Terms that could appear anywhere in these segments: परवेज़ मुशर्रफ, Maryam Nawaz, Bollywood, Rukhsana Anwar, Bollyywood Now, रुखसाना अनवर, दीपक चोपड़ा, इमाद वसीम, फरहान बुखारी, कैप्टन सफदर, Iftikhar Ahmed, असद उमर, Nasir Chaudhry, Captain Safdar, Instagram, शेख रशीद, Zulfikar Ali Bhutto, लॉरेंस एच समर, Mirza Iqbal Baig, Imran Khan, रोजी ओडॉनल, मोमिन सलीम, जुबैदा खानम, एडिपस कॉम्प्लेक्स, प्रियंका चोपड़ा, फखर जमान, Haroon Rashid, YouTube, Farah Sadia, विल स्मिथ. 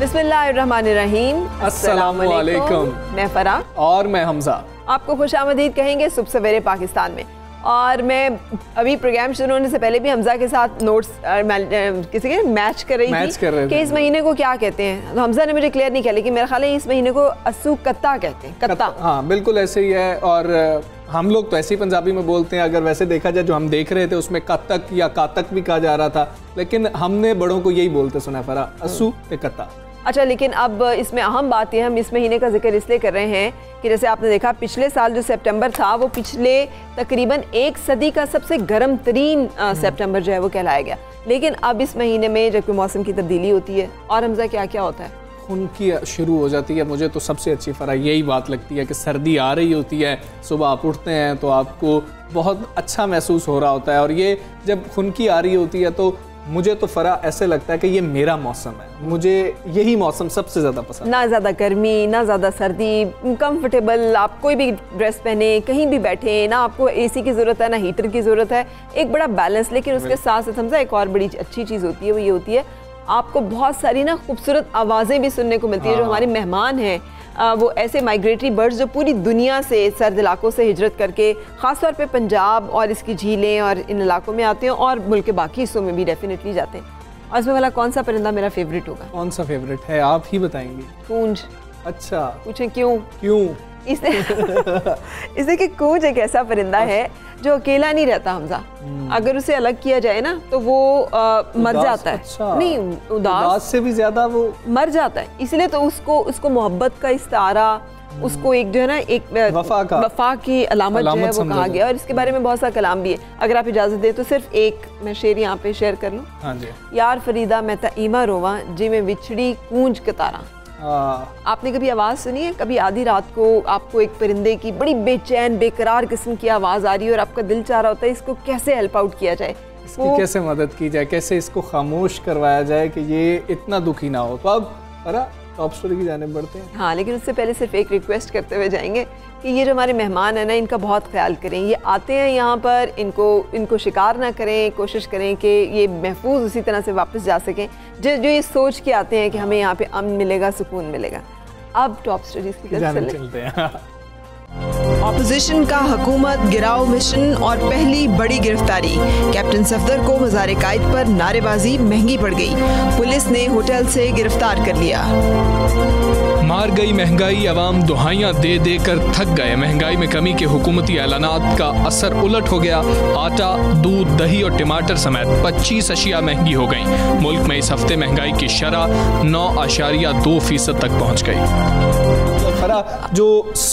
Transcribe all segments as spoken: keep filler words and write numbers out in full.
बिस्मिल्लाहिर्रहमानिर्रहीम। अस्सलामुअलैकुम। मैं फराह और मैं हमजा आपको खुश आमदीद कहेंगे सुबह सवेरे पाकिस्तान में। और मैं अभी प्रोग्राम शुरू होने से पहले भी हमजा के साथ नोट्स किसी के मैच कर रही मैच थी कर रहे कि इस महीने को क्या कहते हैं। तो हमजा ने मुझे क्लियर नहीं किया, लेकिन मेरा ख्याल है इस महीने को असू कत्ता कहते हैं। कत्ता, हाँ बिल्कुल ऐसे ही है। और हम लोग तो ऐसे ही पंजाबी में बोलते हैं। अगर वैसे देखा जाए जो हम देख रहे थे उसमें कत्तक या कातक भी कहा जा रहा था, लेकिन हमने बड़ों को यही बोलते सुना फरा, असू या कत्ता। अच्छा, लेकिन अब इसमें अहम बात यह, हम इस महीने का जिक्र इसलिए कर रहे हैं कि जैसे आपने देखा पिछले साल जो सितंबर था वो पिछले तकरीबन एक सदी का सबसे गर्म तरीन सितंबर जो है वो कहलाया गया। लेकिन अब इस महीने में जबकि मौसम की तब्दीली होती है और हमजा क्या क्या होता है, उनकी शुरू हो जाती है। मुझे तो सबसे अच्छी फरा यही बात लगती है कि सर्दी आ रही होती है, सुबह आप उठते हैं तो आपको बहुत अच्छा महसूस हो रहा होता है। और ये जब खुनकी आ रही होती है तो मुझे तो फरा ऐसे लगता है कि ये मेरा मौसम है, मुझे यही मौसम सबसे ज़्यादा पसंद। ना ज़्यादा गर्मी ना ज़्यादा सर्दी, कंफर्टेबल, आप कोई भी ड्रेस पहने कहीं भी बैठे, ना आपको एसी की ज़रूरत है ना हीटर की ज़रूरत है, एक बड़ा बैलेंस। लेकिन उसके साथ साथ समझा एक और बड़ी अच्छी चीज़ होती है, वो ये होती है आपको बहुत सारी ना खूबसूरत आवाज़ें भी सुनने को मिलती है। जो हमारे मेहमान हैं आ, वो ऐसे माइग्रेटरी बर्ड्स जो पूरी दुनिया से सर्द इलाकों से हिजरत करके ख़ासतौर पे पंजाब और इसकी झीलें और इन इलाकों में आते हैं और मुल्क के बाकी हिस्सों में भी डेफिनेटली जाते हैं। और इसमें वाला कौन सा परिंदा मेरा फेवरेट होगा? कौन सा फेवरेट है आप ही बताएंगे। कूंज। अच्छा, पूछें क्यों? क्यों इसलिए कि कूंज एक ऐसा परिंदा है जो अकेला नहीं रहता हमजा। अगर उसे अलग किया जाए ना तो वो आ, मर जाता है। अच्छा। नहीं, उदास, उदास से भी ज्यादा वो मर जाता है। इसलिए तो उसको उसको मोहब्बत का इस्तारा, उसको एक जो है ना एक वफा का वफा की अलामत जो है वो कहा गया। और इसके बारे में बहुत सा कलाम भी है। अगर आप इजाज़त दें तो सिर्फ एक मैं शेर यहाँ पे शेयर कर लूँ। हाँ जी। यार फरीदा मैं तईमा रोवा जिमें विछड़ी कूंज कतारा। आपने कभी आवाज़ सुनी है? कभी आधी रात को आपको एक परिंदे की बड़ी बेचैन बेकरार किस्म की आवाज़ आ रही है और आपका दिल चाह रहा होता है इसको कैसे हेल्प आउट किया जाए, इसकी कैसे मदद की जाए, कैसे इसको खामोश करवाया जाए कि ये इतना दुखी ना हो। तो अब टॉप स्टोरी की जाने बढ़ते हैं। हाँ, लेकिन उससे पहले सिर्फ एक रिक्वेस्ट करते हुए जाएंगे कि ये जो हमारे मेहमान हैं ना इनका बहुत ख्याल करें। ये आते हैं यहाँ पर, इनको इनको शिकार ना करें, कोशिश करें कि ये महफूज उसी तरह से वापस जा सकें जो जो ये सोच के आते हैं कि हमें यहाँ पे अमन मिलेगा, सुकून मिलेगा। अब टॉप स्टोरीज की तरफ चलते हैं। ऑपोजिशन का हुकूमत गिराओ मिशन और पहली बड़ी गिरफ्तारी। कैप्टन सफदर को मज़ार कायद पर नारेबाजी महंगी पड़ गई, पुलिस ने होटल से गिरफ्तार कर लिया। मार गई महंगाई, आवाम दुहाइयाँ दे दे कर थक गए। महंगाई में कमी के हुकूमती ऐलानात का असर उलट हो गया। आटा, दूध, दही और टमाटर समेत पच्चीस अशिया महंगी हो गई। मुल्क में इस हफ्ते महंगाई की शरह नौ आशारिया दो फीसद तक पहुँच गई। फरा जो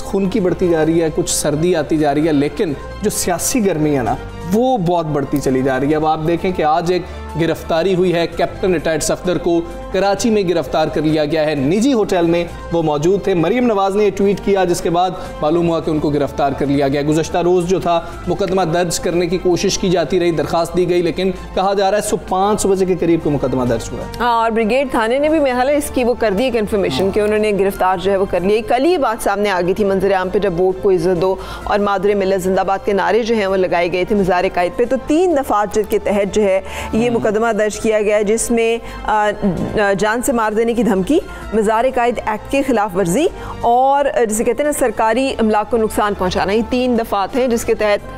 खून की बढ़ती जा रही है, कुछ सर्दी आती जा रही है, लेकिन जो सियासी गर्मी है ना वो बहुत बढ़ती चली जा रही है। अब आप देखें कि आज एक गिरफ्तारी हुई है, कैप्टन रिटायर्ड सफदर को कराची में गिरफ्तार कर लिया गया है। निजी होटल में वो मौजूद थे। मरीम नवाज़ ने ट्वीट किया जिसके बाद मालूम हुआ कि उनको गिरफ्तार कर लिया गया। गुज़श्ता रोज़ जो था मुकदमा दर्ज करने की कोशिश की जाती रही, दरखास्त दी गई, लेकिन कहा जा रहा है सुबह पाँच बजे के करीब को मुकदमा दर्ज हुआ। हाँ, और ब्रिगेड थाने ने भी मेरा इसकी वो कर दी कन्फर्मेशन कि उन्होंने गिरफ्तार जो है वो कर लिया। कल ही बात सामने आ गई थी मंजर आम पे, जब वोट को इज्जत दो और मादरे मिलत जिंदाबाद के नारे जो हैं वो लगाए गए थे मज़ार कायद पे। तो तीन दफात के तहत जो है ये मुकदमा दर्ज किया गया है जिसमें जान से मार देने की धमकी, मज़ार कायद एक्ट के खिलाफ वर्जी और जिसे कहते हैं ना सरकारी अमलाक को नुकसान पहुँचाना। ये तीन दफात हैं जिसके तहत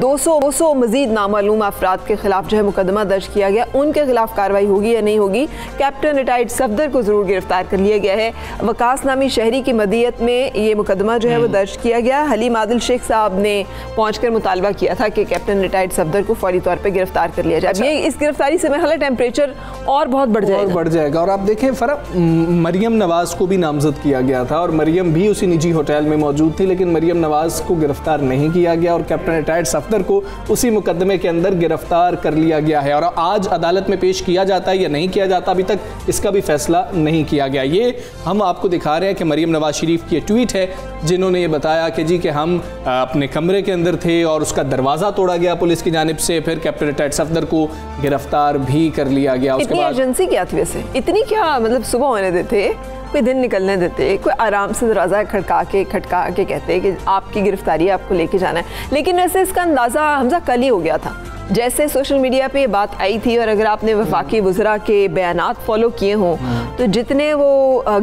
दो सौ दो सौ मज़ीद नामालूम अफराद के खिलाफ जो है मुकदमा दर्ज किया गया। उनके खिलाफ कार्रवाई होगी या नहीं होगी, कैप्टन रिटायर्ड सफदर को ज़रूर गिरफ्तार कर लिया गया है। वकास नामी शहरी की मदियत में ये मुकदमा जो है वो दर्ज किया गया। हलीम आदिल शेख साहब ने पहुँच कर मुतालबा किया था कि कैप्टन रिटायर्ड सफदर को फौरी तौर पर गिरफ्तार कर लिया जाए। अब ये इस गिरफ्तारी से मेरे ख्याल टेम्परेचर और बहुत बढ़ जाएगा बढ़ जाएगा और आप देखें फरा मरीम नवाज़ को भी नामजद किया गया था और मरीम भी उसी निजी होटल में मौजूद थी, लेकिन मरीम नवाज़ को गिरफ्तार नहीं किया गया और कैप्टन रिटायर्ड रिटायर्ड सफदर को उसी मुकदमे के अंदर गिरफ्तार कर लिया गया है और आज अदालत में पेश किया जाता है या नहीं किया जाता, अभी तक इसका भी फैसला नहीं किया गया। ये हम आपको दिखा रहे हैं कि मरीम नवाज शरीफ की ट्वीट है जिन्होंने ये बताया कि जी कि हम अपने कमरे के अंदर थे और उसका दरवाज़ा तोड़ा गया पुलिस की जानिब से, फिर कैप्टन रिटायर्ड सफदर को गिरफ्तार भी कर लिया गया। उसके बाद एजेंसी क्या थी वैसे, इतनी क्या मतलब सुबह होने देते, कोई दिन निकलने देते, कोई आराम से दरवाज़ा खटका के खटका के कहते कि आपकी गिरफ्तारी आपको लेके जाना है। लेकिन वैसे इसका अंदाज़ा हमजा कल ही हो गया था जैसे सोशल मीडिया पे ये बात आई थी, और अगर आपने वफाकी वज़रा के बयानात फॉलो किए हों तो जितने वो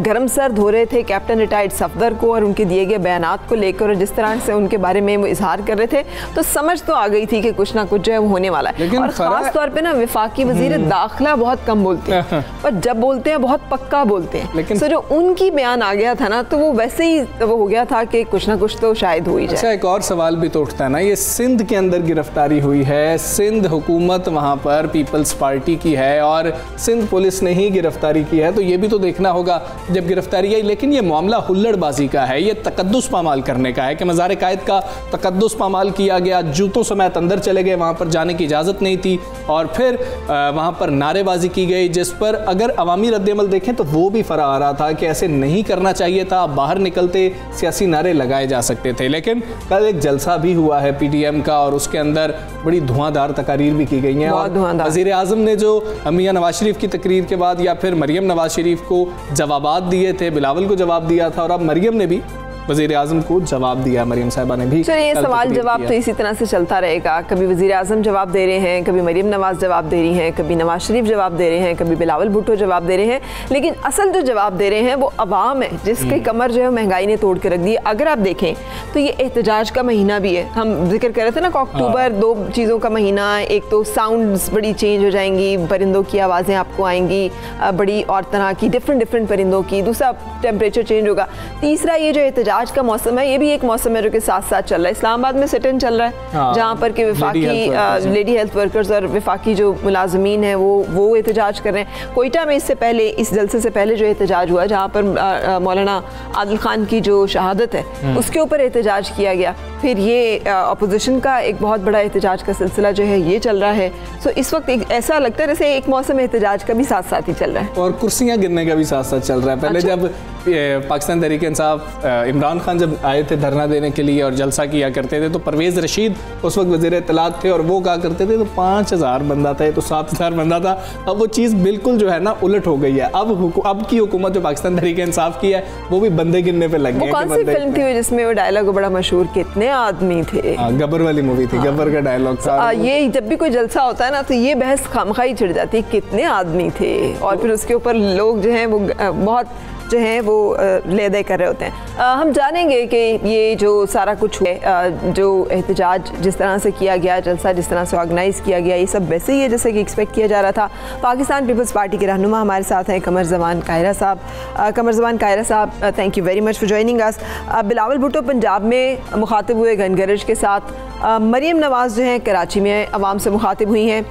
गर्म सर्द हो रहे थे कैप्टन रिटायर्ड सफदर को और उनके दिए गए बयानात को लेकर, और जिस तरह से उनके बारे में वो इजहार कर रहे थे, तो समझ तो आ गई थी कि कुछ ना कुछ जो है वो होने वाला है। और ख़ास तौर पे ना वफाकी वज़ीर दाखिला बहुत कम बोलते हैं और जब बोलते हैं बहुत पक्का बोलते हैं, तो जो उनकी बयान आ गया था ना तो वो वैसे ही वो हो गया था कि कुछ ना कुछ तो शायद हो ही जाए। अच्छा, एक और सवाल भी तो उठता है ना, ये सिंध के अंदर गिरफ्तारी हुई है, सिंध हुकूमत वहाँ पर पीपल्स पार्टी की है और सिंध पुलिस ने ही गिरफ्तारी की है, तो ये भी तो देखना होगा जब गिरफ्तारी आई। लेकिन ये मामला हुल्लड़बाजी का है, ये तकद्दुस पामाल करने का है कि मज़ार कायद का तकद्दुस पामाल किया गया, जूतों समेत अंदर चले गए, वहाँ पर जाने की इजाज़त नहीं थी और फिर वहाँ पर नारेबाजी की गई, जिस पर अगर अवामी रद्देमल देखें तो वो भी फरा आ रहा था कि ऐसे नहीं करना चाहिए था, बाहर निकलते सियासी नारे लगाए जा सकते थे। लेकिन कल एक जलसा भी हुआ है पी टी एम का और उसके अंदर बड़ी धुआंधार तकरीर भी की गई हैं और वज़ीर आज़म ने जो मियां नवाज शरीफ की तकरीर के बाद या फिर मरियम नवाज शरीफ को जवाबात दिए थे, बिलावल को जवाब दिया था और अब मरियम ने भी वज़ीर आज़म को जवाब दिया, मरियम साहिबा ने भी। चलिए, ये सवाल जवाब तो इसी तरह से चलता रहेगा, कभी वज़ीर आज़म जवाब दे रहे हैं, कभी मरियम नवाज़ जवाब दे रही हैं, कभी नवाज शरीफ जवाब दे रहे हैं, कभी बिलावल भुट्टो जवाब दे रहे हैं, लेकिन असल जो जवाब दे रहे हैं वो अवाम है जिसके कमर जो है महंगाई ने तोड़ के रख दी। अगर आप देखें तो ये एहतजाज का महीना भी है, हम जिक्र कर रहे थे ना अक्टूबर, दो चीज़ों का महीना, एक तो साउंड्स बड़ी चेंज हो जाएंगी, परिंदों की आवाज़ें आपको आएंगी बड़ी और तरह की डिफरेंट डिफरेंट परिंदों की, दूसरा टेम्परेचर चेंज होगा, तीसरा ये जो एहतजाज आज का मौसम है ये भी एक मौसम है जो के साथ साथ चल रहा है। इस्लामाबाद में सिट-इन चल रहा है, हाँ, जहाँ पर के वफाकी लेडी हेल्थ वर्कर्स और वफाकी जो मुलाजमीन है वो वो एहतजाज कर रहे हैं। कोयटा में इससे पहले इस जलसे से पहले जो एहतजाज हुआ जहाँ पर मौलाना आदिल खान की जो शहादत है उसके ऊपर एहतजाज किया गया, फिर ये अपोजिशन का एक बहुत बड़ा एहतजाज का सिलसिला जो है ये चल रहा है। सो इस वक्त एक ऐसा लगता है जैसे एक मौसम एहतजाज का भी साथ साथ ही चल रहा है और कुर्सियाँ गिरने का भी साथ साथ चल रहा है। पहले जब पाकिस्तान तहरीक इंसाफ इमरान खान जब आए थे धरना देने के लिए और जलसा किया करते थे तो परवेज़ रशीद उस वक्त वज़ीर इत्तलात थे और वो कहा करते थे तो पाँच हज़ार बंदा था, तो सात हज़ार बंदा था। अब वो चीज़ बिल्कुल जो है ना उलट हो गई है, अब अब की हुकूमत जो पाकिस्तान तहरीक इंसाफ की है वो भी बंदे गिनने पर लग गए। कौन सी फिल्म थी जिसमें वो डायलॉग बड़ा मशहूर, कितने आदमी थे, गब्बर वाली मूवी थी, गब्बर का डायलॉग था। ये जब भी कोई जलसा होता है ना तो ये बहस खामखाई छिड़ जाती है, कितने आदमी थे, और फिर उसके ऊपर लोग जो हैं वो बहुत जो हैं वो लेदे कर रहे होते हैं। आ, हम जानेंगे कि ये जो सारा कुछ है, आ, जो एहतजाज जिस तरह से किया गया, जलसा जिस तरह से ऑर्गेनाइज़ किया गया, ये सब वैसे ही है जैसे कि एक्सपेक्ट किया जा रहा था। पाकिस्तान पीपल्स पार्टी के रहनुमा हमारे साथ हैं कमर जमान कायरा साहब। कमर जमान कायरा साहब, thank you very much for joining us. Bilawal Bhutto Punjab में मुखातिब हुए गनगरिश के साथ, आ, मरियम नवाज़ जो हैं कराची में आवाम से मुखातिब हुई हैं।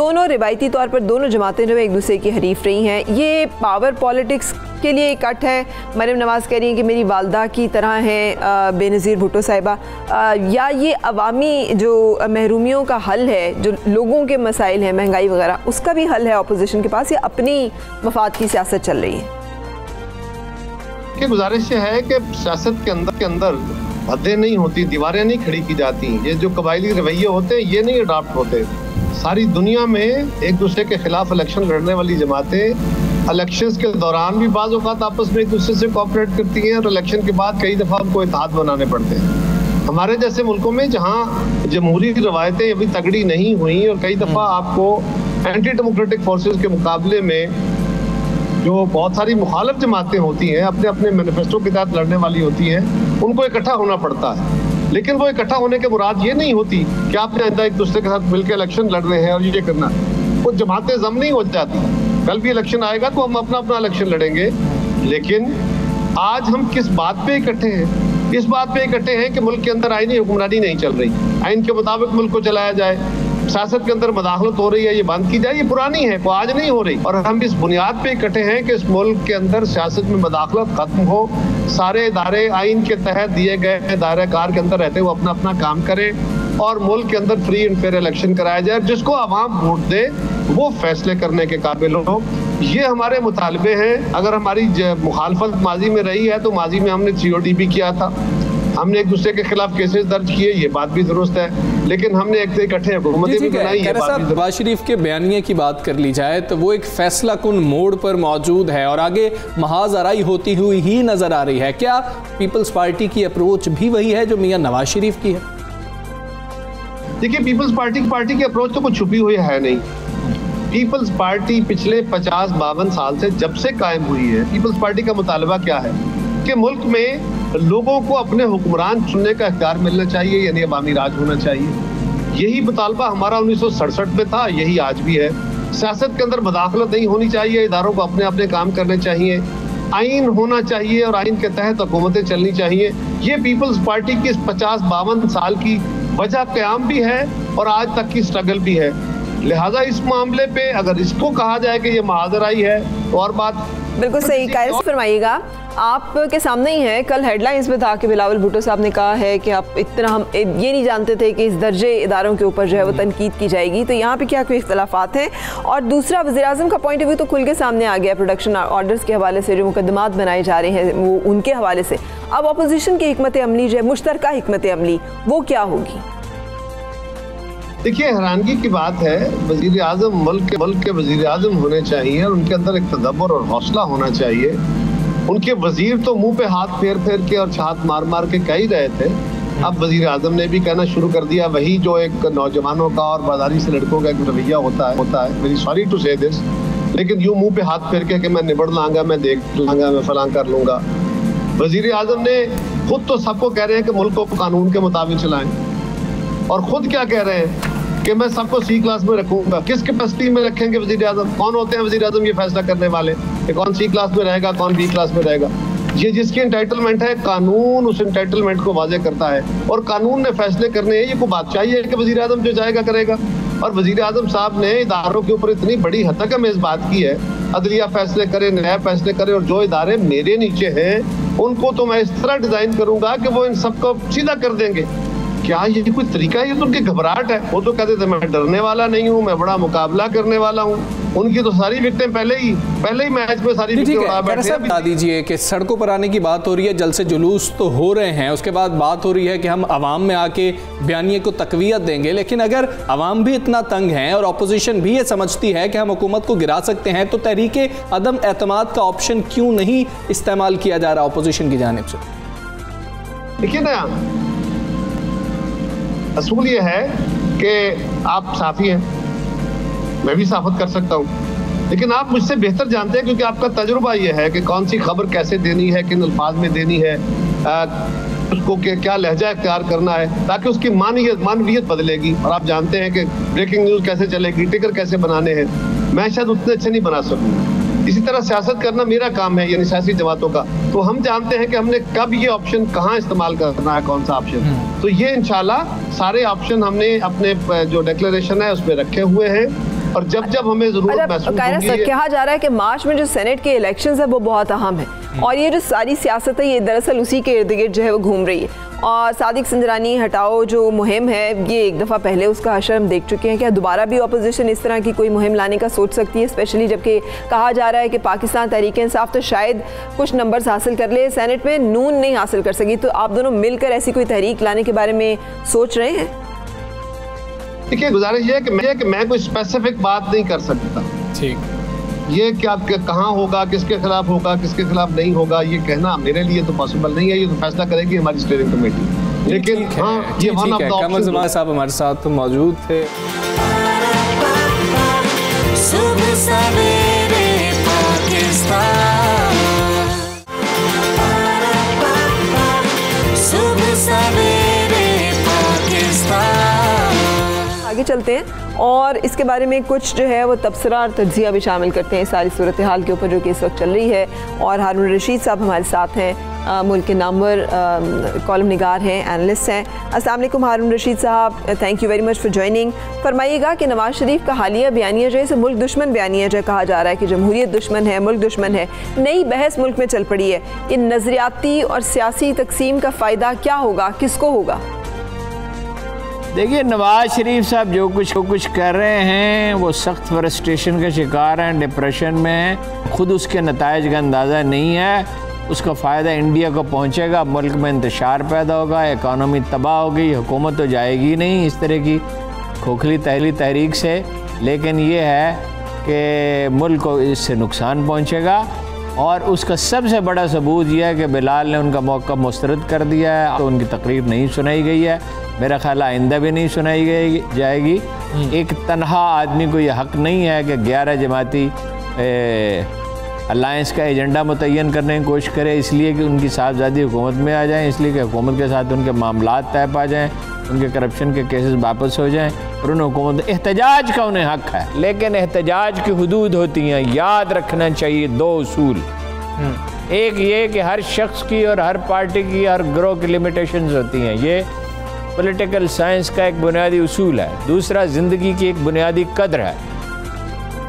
दोनों रिवायती तौर पर दोनों जमातें जो है एक दूसरे की हरीफ रही हैं, ये पावर पॉलिटिक्स के लिए इकट्ठ है। मरियम नवाज़ कह रही हैं कि मेरी वालदा की तरह हैं बेनज़ीर भुट्टो साहिबा, या ये अवामी जो महरूमियों का हल है, जो लोगों के मसाइल हैं महंगाई वगैरह उसका भी हल है अपोजिशन के पास, या अपनी मफाद की सियासत चल रही है। की गुजारिश यह है कि सियासत के अंदर के अंदर हदें नहीं होती, दीवारें नहीं खड़ी की जाती, ये जो कबायली रवैये होते हैं ये नहीं अडाप्ट होते। सारी दुनिया में एक दूसरे के खिलाफ इलेक्शन लड़ने वाली जमातें इलेक्शंस के दौरान भी बाज़ औक़ात आपस में एक दूसरे से कोऑपरेट करती हैं और इलेक्शन के बाद कई दफ़ा उनको इत्तेहाद बनाने पड़ते हैं। हमारे जैसे मुल्कों में जहाँ जमहूरी रवायतें अभी तगड़ी नहीं हुई और कई दफ़ा आपको एंटी डेमोक्रेटिक फोर्सेस के मुकाबले में जो बहुत सारी मुखालिफ जमातें होती हैं अपने अपने मैनिफेस्टो के तहत लड़ने वाली होती हैं, उनको इकट्ठा होना पड़ता है। लेकिन वो इकट्ठा होने के मुराद ये नहीं होती कि आपने आइंदा एक दूसरे के साथ मिलकर इलेक्शन लड़ रहे हैं और ये करना, वो जमातें जम नहीं हो जाती। कल भी इलेक्शन आएगा तो हम अपना अपना इलेक्शन लड़ेंगे, लेकिन आज हम किस बात पे इकट्ठे हैं? इस बात पे इकट्ठे हैं कि मुल्क के अंदर आईनी हुक्मरानी नहीं चल रही, आइन के मुताबिक मुल्क को चलाया जाए, सियासत के अंदर मदाखलत हो रही है ये बंद की जाए, ये पुरानी है वो आज नहीं हो रही। और हम इस बुनियाद पे इकट्ठे हैं कि इस मुल्क के अंदर सियासत में मदाखलत खत्म हो, सारे इदारे आइन के तहत दिए गए दायरा कार के अंदर रहते हुए अपना अपना काम करें, और मुल्क के अंदर फ्री एंड फेयर इलेक्शन कराया जाए, जिसको आवाम वोट दे, वो फैसले करने के काबिल हो। ये हमारे मुतालबे हैं। अगर हमारी मुखालफत माजी में रही है तो माजी में हमने सी ओ डी भी किया था, हमने एक दूसरे के खिलाफ केसेस दर्ज किए, ये बात भी दुरुस्त है, लेकिन हमने एक इकट्ठे हुकूमतें भी बनाई है। नवाज शरीफ के बयानिए की बात कर ली जाए तो वो एक फैसला कुन मोड़ पर मौजूद है और आगे महाज आराई होती हुई ही नजर आ रही है। क्या पीपल्स पार्टी की अप्रोच भी वही है जो मियाँ नवाज शरीफ की है? देखिए, पीपल्स पार्टी पार्टी की अप्रोच तो कुछ छुपी हुई है नहीं। पीपल्स पार्टी पिछले पचास बावन साल से, जब से कायम हुई है, पीपल्स पार्टी का मुतालबा क्या है कि मुल्क में लोगों को अपने हुक्मरान चुनने का अधिकार मिलना चाहिए, यानी अवामी राज होना चाहिए। यही मुतालबा हमारा उन्नीस सौ सड़सठ में था, यही आज भी है। सियासत के अंदर मुदाखलत नहीं होनी चाहिए, इदारों को अपने अपने काम करने चाहिए, आइन होना चाहिए और आइन के तहत हुकूमतें चलनी चाहिए। ये पीपल्स पार्टी की पचास बावन साल की वजह क़याम भी है और आज तक की स्ट्रगल भी है। लिहाजा इस मामले पे अगर इसको कहा जाए कि ये महाजराई है तो और बात बिल्कुल सही। कायरस फरमाइएगा, आपके सामने ही है, कल हेडलाइंस में था कि बिलावल भुट्टो साहब ने कहा है कि आप इतना, हम ये नहीं जानते थे कि इस दर्जे इदारों के ऊपर जो है वो तनकीद की जाएगी, तो यहाँ पे क्या कोई इख्तलाफात हैं? और दूसरा, वज़ीर-ए-आज़म का पॉइंट ऑफ व्यू तो खुल के सामने आ गया, प्रोडक्शन ऑर्डर्स के हवाले से जो मुकदमात बनाए जा रहे हैं वो उनके हवाले से। अब अपोजिशन की हिकमत अमली जो है, मुश्तरका हिकमत अमली, वो क्या होगी? देखिए, हैरानगी की बात है, वजीर आजम मुल्क के मुल्क के वजीर आजम होने चाहिए और उनके अंदर एक तदब्बर और हौसला होना चाहिए। उनके वजीर तो मुंह पे हाथ फेर फेर के और छात मार मार के कह ही रहे थे, अब वजीर आजम ने भी कहना शुरू कर दिया वही जो एक नौजवानों का और बाजारी से लड़कों का एक रवैया होता है होता है very sorry to say this, लेकिन यूँ मुँह पे हाथ फेर के कि मैं निबड़ लाँगा, मैं देख लाँगा, मैं फलां कर लूँगा। वजीर आजम ने खुद तो सबको कह रहे हैं कि मुल्क को कानून के मुताबिक चलाएँ, और खुद क्या कह रहे हैं कि मैं सबको सी क्लास में रखूंगा। किस कैपेसिटी में रखेंगे वजीर आजम? कौन होते हैं वजीर आजम ये फैसला करने वाले कि कौन सी क्लास में रहेगा, कौन बी क्लास में रहेगा? ये जिसकी इंटाइटलमेंट है, कानून उस इंटाइटलमेंट को वाजे करता है, और कानून ने फैसले करने हैं। ये कोई बादशाह है कि वजीर आजम जो जाएगा करेगा? और वजीर आजम साहब ने इदारों के ऊपर इतनी बड़ी हतक मेज बात की है, अदलिया फैसले करे, नया फैसले करे, और जो इदारे मेरे नीचे हैं उनको तो मैं इस तरह डिजाइन करूंगा कि वो इन सबको सीधा कर देंगे। क्या ये कोई तरीका है? ये तो उनकी घबराहट है। वो तो कहते थे मैं डरने वाला नहीं हूँ, मैं बड़ा मुकाबला करने वाला हूँ। उनकी तो सारी विकटें पहले ही पहले ही मैच में सारी विकटें उड़ा बैठे। बता दीजिए कि सड़कों पर आने की बात हो रही है, जलसे जुलूस तो हो रहे हैं, उसके बाद बात हो रही है कि हम आवाम में आके बयानिए को तकवीयत देंगे, लेकिन अगर आवाम भी इतना तंग है और अपोजिशन भी ये समझती है कि हम हुकूमत को गिरा सकते हैं, तो तहरीक अदम एतमाद का ऑप्शन क्यों नहीं इस्तेमाल किया जा रहा अपोजिशन की जानिब से? देखिए ना, असूल ये है कि आप साफ़ी हैं, मैं भी साफ़त कर सकता हूँ, लेकिन आप मुझसे बेहतर जानते हैं क्योंकि आपका तजुर्बा ये है कि कौन सी खबर कैसे देनी है, किन अल्फाज में देनी है, आ, उसको क्या लहजा इख्तियार करना है ताकि उसकी मानियत मानवीयत बदलेगी। और आप जानते हैं कि ब्रेकिंग न्यूज़ कैसे चलेगी, टिकर कैसे बनाने हैं, मैं शायद उतने अच्छे नहीं बना सकूँ। इसी तरह सियासत करना मेरा काम है, यानी सियासी जमातों का, तो हम जानते हैं कि हमने कब ये ऑप्शन कहाँ इस्तेमाल करना है, कौन सा ऑप्शन। तो ये इंशाल्लाह सारे ऑप्शन हमने अपने जो डिक्लेरेशन है उसमें रखे हुए हैं, और जब जब हमें जरूरत महसूस होगी। कहा जा रहा है कि मार्च में जो सेनेट के इलेक्शंस है वो बहुत अहम है, और ये जो सारी सियासत है ये दरअसल उसी के इर्द गिर्द जो है वो घूम रही है। और सादिक सिंदरानी हटाओ जो मुहिम है, ये एक दफ़ा पहले उसका असर हम देख चुके हैं। क्या दोबारा भी अपोजिशन इस तरह की कोई मुहिम लाने का सोच सकती है, स्पेशली जबकि कहा जा रहा है कि पाकिस्तान तहरीक इंसाफ तो शायद कुछ नंबर्स हासिल कर ले, सेनेट में नून नहीं हासिल कर सकी, तो आप दोनों मिलकर ऐसी कोई तहरीक लाने के बारे में सोच रहे हैं? देखिए, गुजारिश ये है कि मैं कि मैं कोई स्पेसिफिक बात नहीं कर सकता, ठीक, ये क्या कहाँ होगा, किसके खिलाफ होगा, किसके खिलाफ नहीं होगा, ये कहना मेरे लिए तो पॉसिबल नहीं है। ये तो फैसला करेगी हमारी स्टीयरिंग कमेटी, लेकिन हाँ ये one of the options. Kamal साहब हमारे साथ तो मौजूद थे। सुबह सवेरे पाकिस्तान, सुबह सवेरे पाकिस्तान, आगे चलते हैं और इसके बारे में कुछ जो है वो तबसरा और तज्जिया भी शामिल करते हैं सारी सूरत हाल के ऊपर जो कि इस वक्त चल रही है। और हारून रशीद साहब हमारे साथ हैं, मुल्क के नामवर कॉलम निगार हैं, एनालिस्ट हैं। अस्सलाम वालेकुम हारून रशीद साहब, thank you very much for joining. फरमाइएगा कि नवाज शरीफ का हालिया बयानिया जो है इसे मुल्क दुश्मन बयानिया जो कहा जा रहा है कि जमहूरियत दुश्मन है, मुल्क दुश्मन है, नई बहस मुल्क में चल पड़ी है, इन नज़रियाती और सियासी तकसीम का फ़ायदा क्या होगा, किसको होगा? देखिए नवाज शरीफ साहब जो कुछ वो कुछ कर रहे हैं वो सख्त फ्रस्ट्रेशन का शिकार हैं, डिप्रेशन में हैं, ख़ुद उसके नताइज का अंदाज़ा नहीं है। उसका फ़ायदा इंडिया को पहुँचेगा, मुल्क में इंतशार पैदा होगा, इकानमी तबाह होगी, हुकूमत तो जाएगी नहीं इस तरह की खोखली तहली तहरीक से, लेकिन ये है कि मुल्क को इससे नुकसान पहुँचेगा। और उसका सबसे बड़ा सबूत यह है कि बिलाल ने उनका मौक़िफ़ मुस्तरद कर दिया है, तो उनकी तकरीर नहीं सुनाई गई है, मेरा ख्याल आइंदा भी नहीं सुनाई गई जाएगी। एक तनहा आदमी को यह हक़ नहीं है कि ग्यारह जमाती अलायंस का एजेंडा मुतय्यन करने की कोशिश करे इसलिए कि उनकी साहबजादी हुकूमत में आ जाएं, इसलिए कि हुकूमत के साथ उनके मामला तय पा जाएँ, उनके करप्शन के केसेस वापस हो जाएं और उन हुकूमत एहतजाज का उन्हें हक़ है, लेकिन एहतजाज की हदूद होती हैं। याद रखना चाहिए दो उसूल, एक ये कि हर शख्स की और हर पार्टी की हर ग्रोह की लिमिटेशंस होती हैं, ये पॉलिटिकल साइंस का एक बुनियादी उसूल है। दूसरा ज़िंदगी की एक बुनियादी कदर है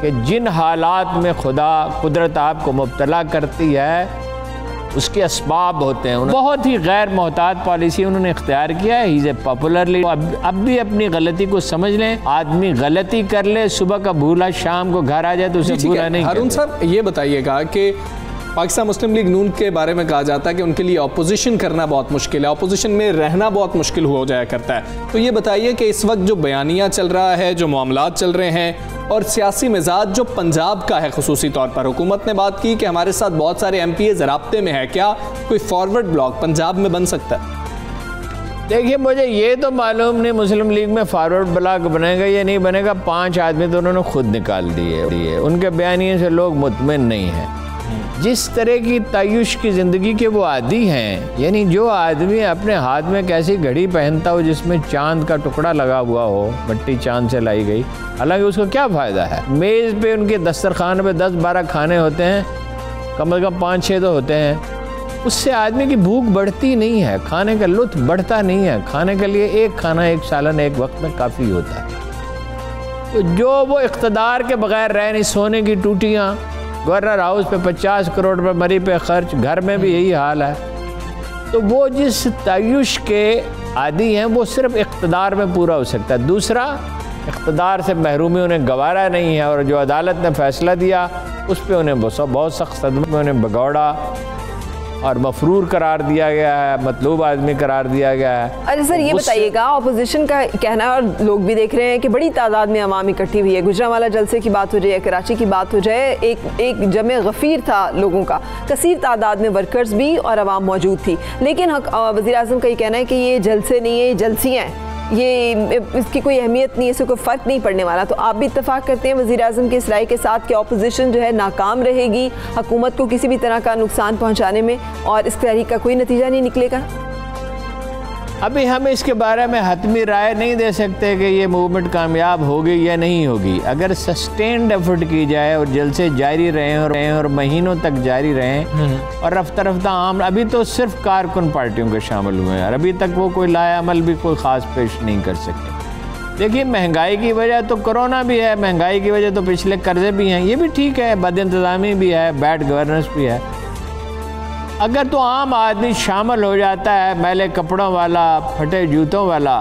कि जिन हालात में खुदा कुदरत आपको मुब्तला करती है उसके असबाब होते हैं। बहुत ही गैर मोहतात पॉलिसी उन्होंने इख्तियार किया है, इज़ ए पॉपुलरली। अब अब भी अपनी गलती को समझ लें, आदमी गलती कर ले, सुबह का भूला शाम को घर आ जाए तो उसे भूला नहीं। हारून साहब ये बताइएगा कि पाकिस्तान मुस्लिम लीग नून के बारे में कहा जाता है कि उनके लिए अपोजिशन करना बहुत मुश्किल है, अपोजिशन में रहना बहुत मुश्किल हो जाया करता है, तो ये बताइए कि इस वक्त जो बयानिया चल रहा है, जो मामला चल रहे हैं और सियासी मिजाज जो पंजाब का है खुसूसी तौर पर, हुकूमत ने बात की कि हमारे साथ बहुत सारे एम पी एज राब्ते में है, क्या कोई फॉरवर्ड ब्लॉक पंजाब में बन सकता है? देखिए मुझे ये तो मालूम नहीं मुस्लिम लीग में फॉरवर्ड ब्लॉक बनेगा या नहीं बनेगा। पाँच आदमी तो उन्होंने खुद निकाल दिए, उनके बयानियों से लोग मुतमिन नहीं हैं। जिस तरह की तायुश की ज़िंदगी के वो आदी हैं, यानी जो आदमी अपने हाथ में कैसी घड़ी पहनता हो जिसमें चांद का टुकड़ा लगा हुआ हो, मिट्टी चांद से लाई गई, हालांकि उसको क्या फ़ायदा है। मेज़ पे उनके दस्तरखान पे दस बारह खाने होते हैं, कम से कम पाँच छः तो होते हैं, उससे आदमी की भूख बढ़ती नहीं है, खाने का लुत्फ बढ़ता नहीं है। खाने के लिए एक खाना एक सालन एक वक्त में काफ़ी होता है। तो जो वो इक़्तदार के बग़ैर रह नहीं, सोने की टूटियाँ, गवर्नर हाउस पे पचास करोड़ रुपये मरी पे खर्च, घर में भी यही हाल है। तो वो जिस तायुश के आदी हैं वो सिर्फ इख्तदार में पूरा हो सकता है। दूसरा इख्तदार से महरूमी उन्हें गवारा नहीं है, और जो अदालत ने फैसला दिया उस पर उन्हें बहुत सख्त सदमे में उन्हें भगौड़ा और मफरूर करार दिया गया है, मतलूब आदमी करार दिया गया है। अरे सर ये बताइएगा, अपोजिशन का कहना है और लोग भी देख रहे हैं कि बड़ी तादाद में आवाम इकट्ठी हुई है, गुजरांवाला जलसे की बात हो जाए, कराची की बात हो जाए, एक एक जमे गफीर था लोगों का, कसीर तादाद में वर्कर्स भी और आवाम मौजूद थी। लेकिन वज़ीर-ए-आज़म का ये कहना है कि ये जलसे नहीं है, ये जलसियाँ हैं, ये इसकी कोई अहमियत नहीं है, इससे कोई फ़र्क नहीं पड़ने वाला। तो आप भी इत्तफाक करते हैं वज़ीर-ए-आज़म के इस राय के साथ कि अपोजिशन जो है नाकाम रहेगी, हुकूमत को किसी भी तरह का नुकसान पहुंचाने में, और इस तहरीक का कोई नतीजा नहीं निकलेगा? अभी हम इसके बारे में हतमी राय नहीं दे सकते कि ये मूवमेंट कामयाब होगी या नहीं होगी। अगर सस्टेन्ड एफर्ट की जाए और जलसे जारी रहें और रहें और महीनों तक जारी रहें और रफ्ता रफ्ता आम, अभी तो सिर्फ कारकुन पार्टियों के शामिल हुए हैं और अभी तक वो कोई लायामल भी कोई ख़ास पेश नहीं कर सकते। देखिए महंगाई की वजह तो कोरोना भी है, महंगाई की वजह तो पिछले कर्जे भी हैं, ये भी ठीक है, बदइंतज़ामी भी है, बैड गवर्नेंस भी है। अगर तो आम आदमी शामिल हो जाता है, मैले कपड़ों वाला, फटे जूतों वाला,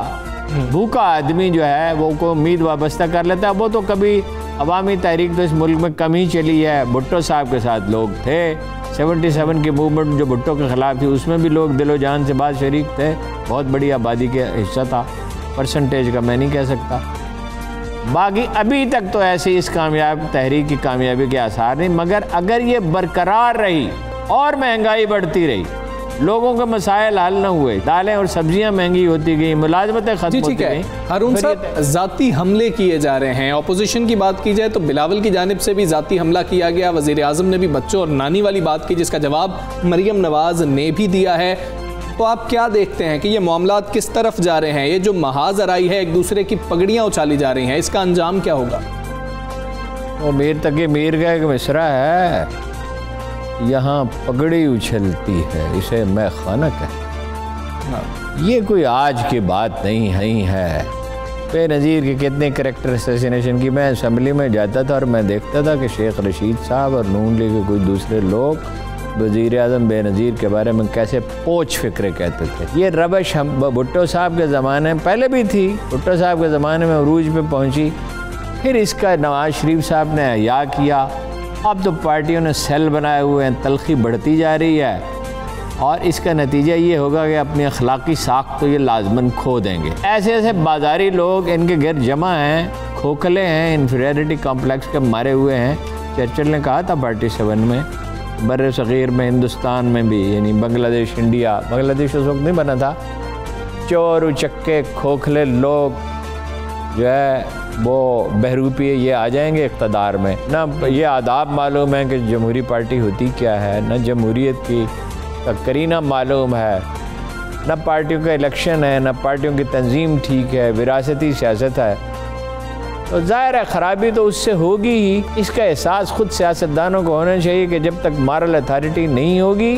भूखा आदमी जो है वो को उम्मीद वाबस्ता कर लेता है। वो तो कभी अवामी तहरीक तो इस मुल्क में कम ही चली है, भुट्टो साहब के साथ लोग थे, सतहत्तर की मूवमेंट जो भुट्टो के ख़िलाफ़ थी उसमें भी लोग दिलो जान से बात शरीक थे, बहुत बड़ी आबादी का हिस्सा था, परसेंटेज का मैं नहीं कह सकता। बाकी अभी तक तो ऐसी इस कामयाब तहरीक की कामयाबी के आसार नहीं, मगर अगर ये बरकरार रही और महंगाई बढ़ती रही, लोगों के मसाइल हल न हुए, दालें और सब्जियां महंगी होती गई, मुलाजमतें खत्म होती गई। हारून साहब जाती हमले किए जा रहे हैं, अपोजिशन की बात की जाए तो बिलावल की जानिब से भी जाती हमला किया गया, वज़ीर आज़म ने भी बच्चों और नानी वाली बात की जिसका जवाब मरियम नवाज ने भी दिया है। तो आप क्या देखते हैं कि ये मामला किस तरफ जा रहे हैं, ये जो महाज आराई है, एक दूसरे की पगड़ियाँ उछाली जा रही हैं, इसका अंजाम क्या होगा? वो मीर तक मीर का एक मिसरा है, यहाँ पगड़ी उछलती है इसे मैं खाना कहता। ये कोई आज की बात नहीं है, है। बेनज़ीर के कितने करेक्टर असैसिनेशन की, मैं असम्बली में जाता था और मैं देखता था कि शेख रशीद साहब और नून लीग के कुछ दूसरे लोग वज़ीर आज़म बेनज़ीर के बारे में कैसे पोच फिक्रे कहते थे। ये रबश हम भुट्टो साहब के ज़माने में पहले भी थी, भुट्टो साहब के ज़माने में अरूज पे पहुंची, फिर इसका नवाज शरीफ साहब ने अहया किया। अब तो पार्टियों ने सेल बनाए हुए हैं, तलखी बढ़ती जा रही है और इसका नतीजा ये होगा कि अपनी अखलाकी साख तो ये लाजमन खो देंगे। ऐसे ऐसे बाजारी लोग इनके घर जमा हैं, खोखले हैं, इन्फीरियरिटी कॉम्प्लेक्स के मारे हुए हैं। चर्चिल ने कहा था पार्टी सेवन में, बर्रे सगीर में, हिंदुस्तान में भी, यानी बांग्लादेश, इंडिया, बांग्लादेश उस वक्त नहीं बना था, चोर उचक्के खोखले लोग जो है वो बहरूपी ये आ जाएंगे इक़्तिदार में। ना ये आदाब मालूम है कि जमहूरी पार्टी होती क्या है, न जमहूरीत की का करीना मालूम है, ना पार्टियों का इलेक्शन है, ना पार्टियों की तंजीम ठीक है, विरासती सियासत है। तो ज़ाहिर है ख़राबी तो उससे होगी ही। इसका एहसास ख़ुद सियासतदानों को होना चाहिए कि जब तक मॉरल अथॉरिटी नहीं होगी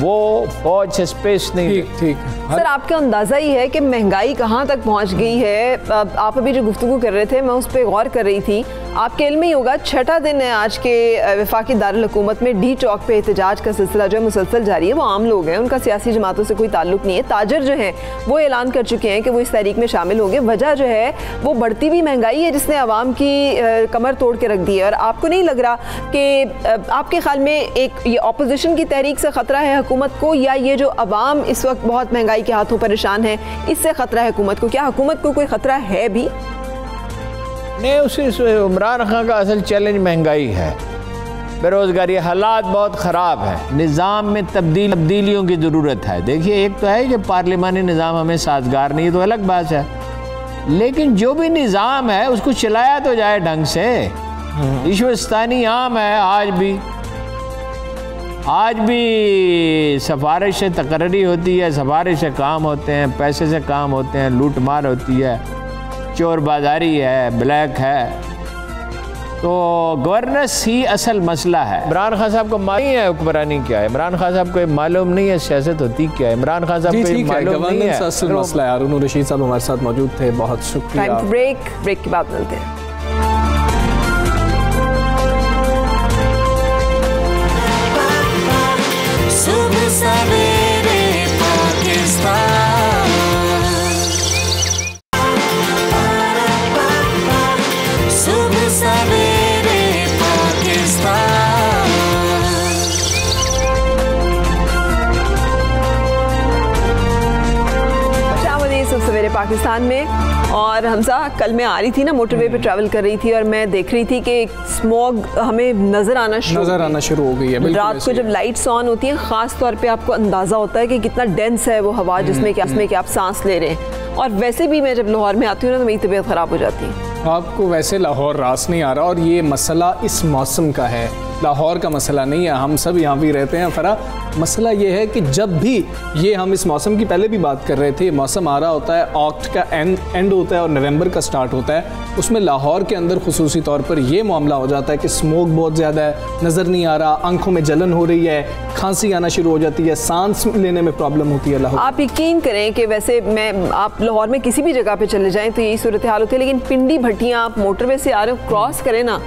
वो फौज से स्पेस नहीं। ठीक ठीक सर, आपका अंदाज़ा ही है कि महंगाई कहाँ तक पहुँच गई है? आप अभी जो गुफ्तगू कर रहे थे मैं उस पर गौर कर रही थी। आपके इल्म ही होगा छठा दिन है आज के वफाकी दारुल हुकूमत में डी चौक पे एहतजाज का सिलसिला जो है मुसलसल जारी है। वो आम लोग हैं, उनका सियासी जमातों से कोई ताल्लुक नहीं है। ताजर जो हैं वो ऐलान कर चुके हैं कि वो इस तहरीक में शामिल होंगे। वजह जो है वो बढ़ती हुई महंगाई है जिसने आवाम की कमर तोड़ के रख दी है। और आपको नहीं लग रहा कि आपके ख्याल में एक ये अपोजिशन की तहरीक से ख़तरा है हुकूमत को, या ये जो आवाम इस वक्त बहुत महंगाई के हाथों परेशान है इससे ख़तरा है हुकूमत को? क्या हुकूमत को कोई ख़तरा है भी? नहीं, उसे इमरान खान का असल चैलेंज महंगाई है, बेरोज़गारी, हालात बहुत ख़राब है, निज़ाम में तब्दील तब्दीलियों की ज़रूरत है। देखिए एक तो है कि पार्लिमानी निज़ाम हमें साजगार नहीं, तो अलग बात है, लेकिन जो भी निज़ाम है उसको चलाया तो जाए ढंग से। रिश्वतस्तानी आम है, आज भी आज भी सिफारिश से तकर्री होती है, सिफारिश से काम होते हैं, पैसे से काम होते हैं, लूट मार होती है, चोर बाजारी है, ब्लैक है। तो गवर्नेंस ही असल मसला है। इमरान खान साहब को मालूम है हुक्मरानी क्या है, इमरान खान साहब को मालूम नहीं है सियासत होती क्या है, इमरान खान साहब को मालूम नहीं है असल मसला है। हारून रशीद साहब हमारे साथ मौजूद थे, बहुत शुक्रिया। ब्रेक ब्रेक के बाद मिलते हैं। पाकिस्तान में और हमजा कल मैं आ रही थी ना, मोटरवे पे ट्रैवल कर रही थी और मैं देख रही थी कि स्मॉग हमें नज़र आना शुरू नज़र आना शुरू हो गई है। रात को जब लाइट्स ऑन होती हैं ख़ास तौर पे आपको अंदाज़ा होता है कि कितना डेंस है वो हवा जिसमें कि जिसमें कि आप सांस ले रहे हैं। और वैसे भी मैं जब लाहौर में आती हूँ ना तो मेरी तबीयत ख़राब हो जाती है। आपको वैसे लाहौर रास नहीं आ रहा, और ये मसला इस मौसम का है, लाहौर का मसला नहीं है। हम सब यहाँ भी रहते हैं फरा, मसला ये है कि जब भी ये, हम इस मौसम की पहले भी बात कर रहे थे, ये मौसम आ रहा होता है, ऑक्ट का एंड एंड होता है और नवंबर का स्टार्ट होता है, उसमें लाहौर के अंदर खुसूसी तौर पर ये मामला हो जाता है कि स्मोक बहुत ज़्यादा है, नज़र नहीं आ रहा, आंखों में जलन हो रही है, खांसी आना शुरू हो जाती है, सांस लेने में प्रॉब्लम होती है। लाहौर आप यकीन करें कि वैसे मैं आप लाहौर में किसी भी जगह पर चले जाएँ तो यही सूरत हाल होती है, लेकिन पिंडी भट्टियाँ आप मोटरवे से आ रहे हो क्रॉस करें ना,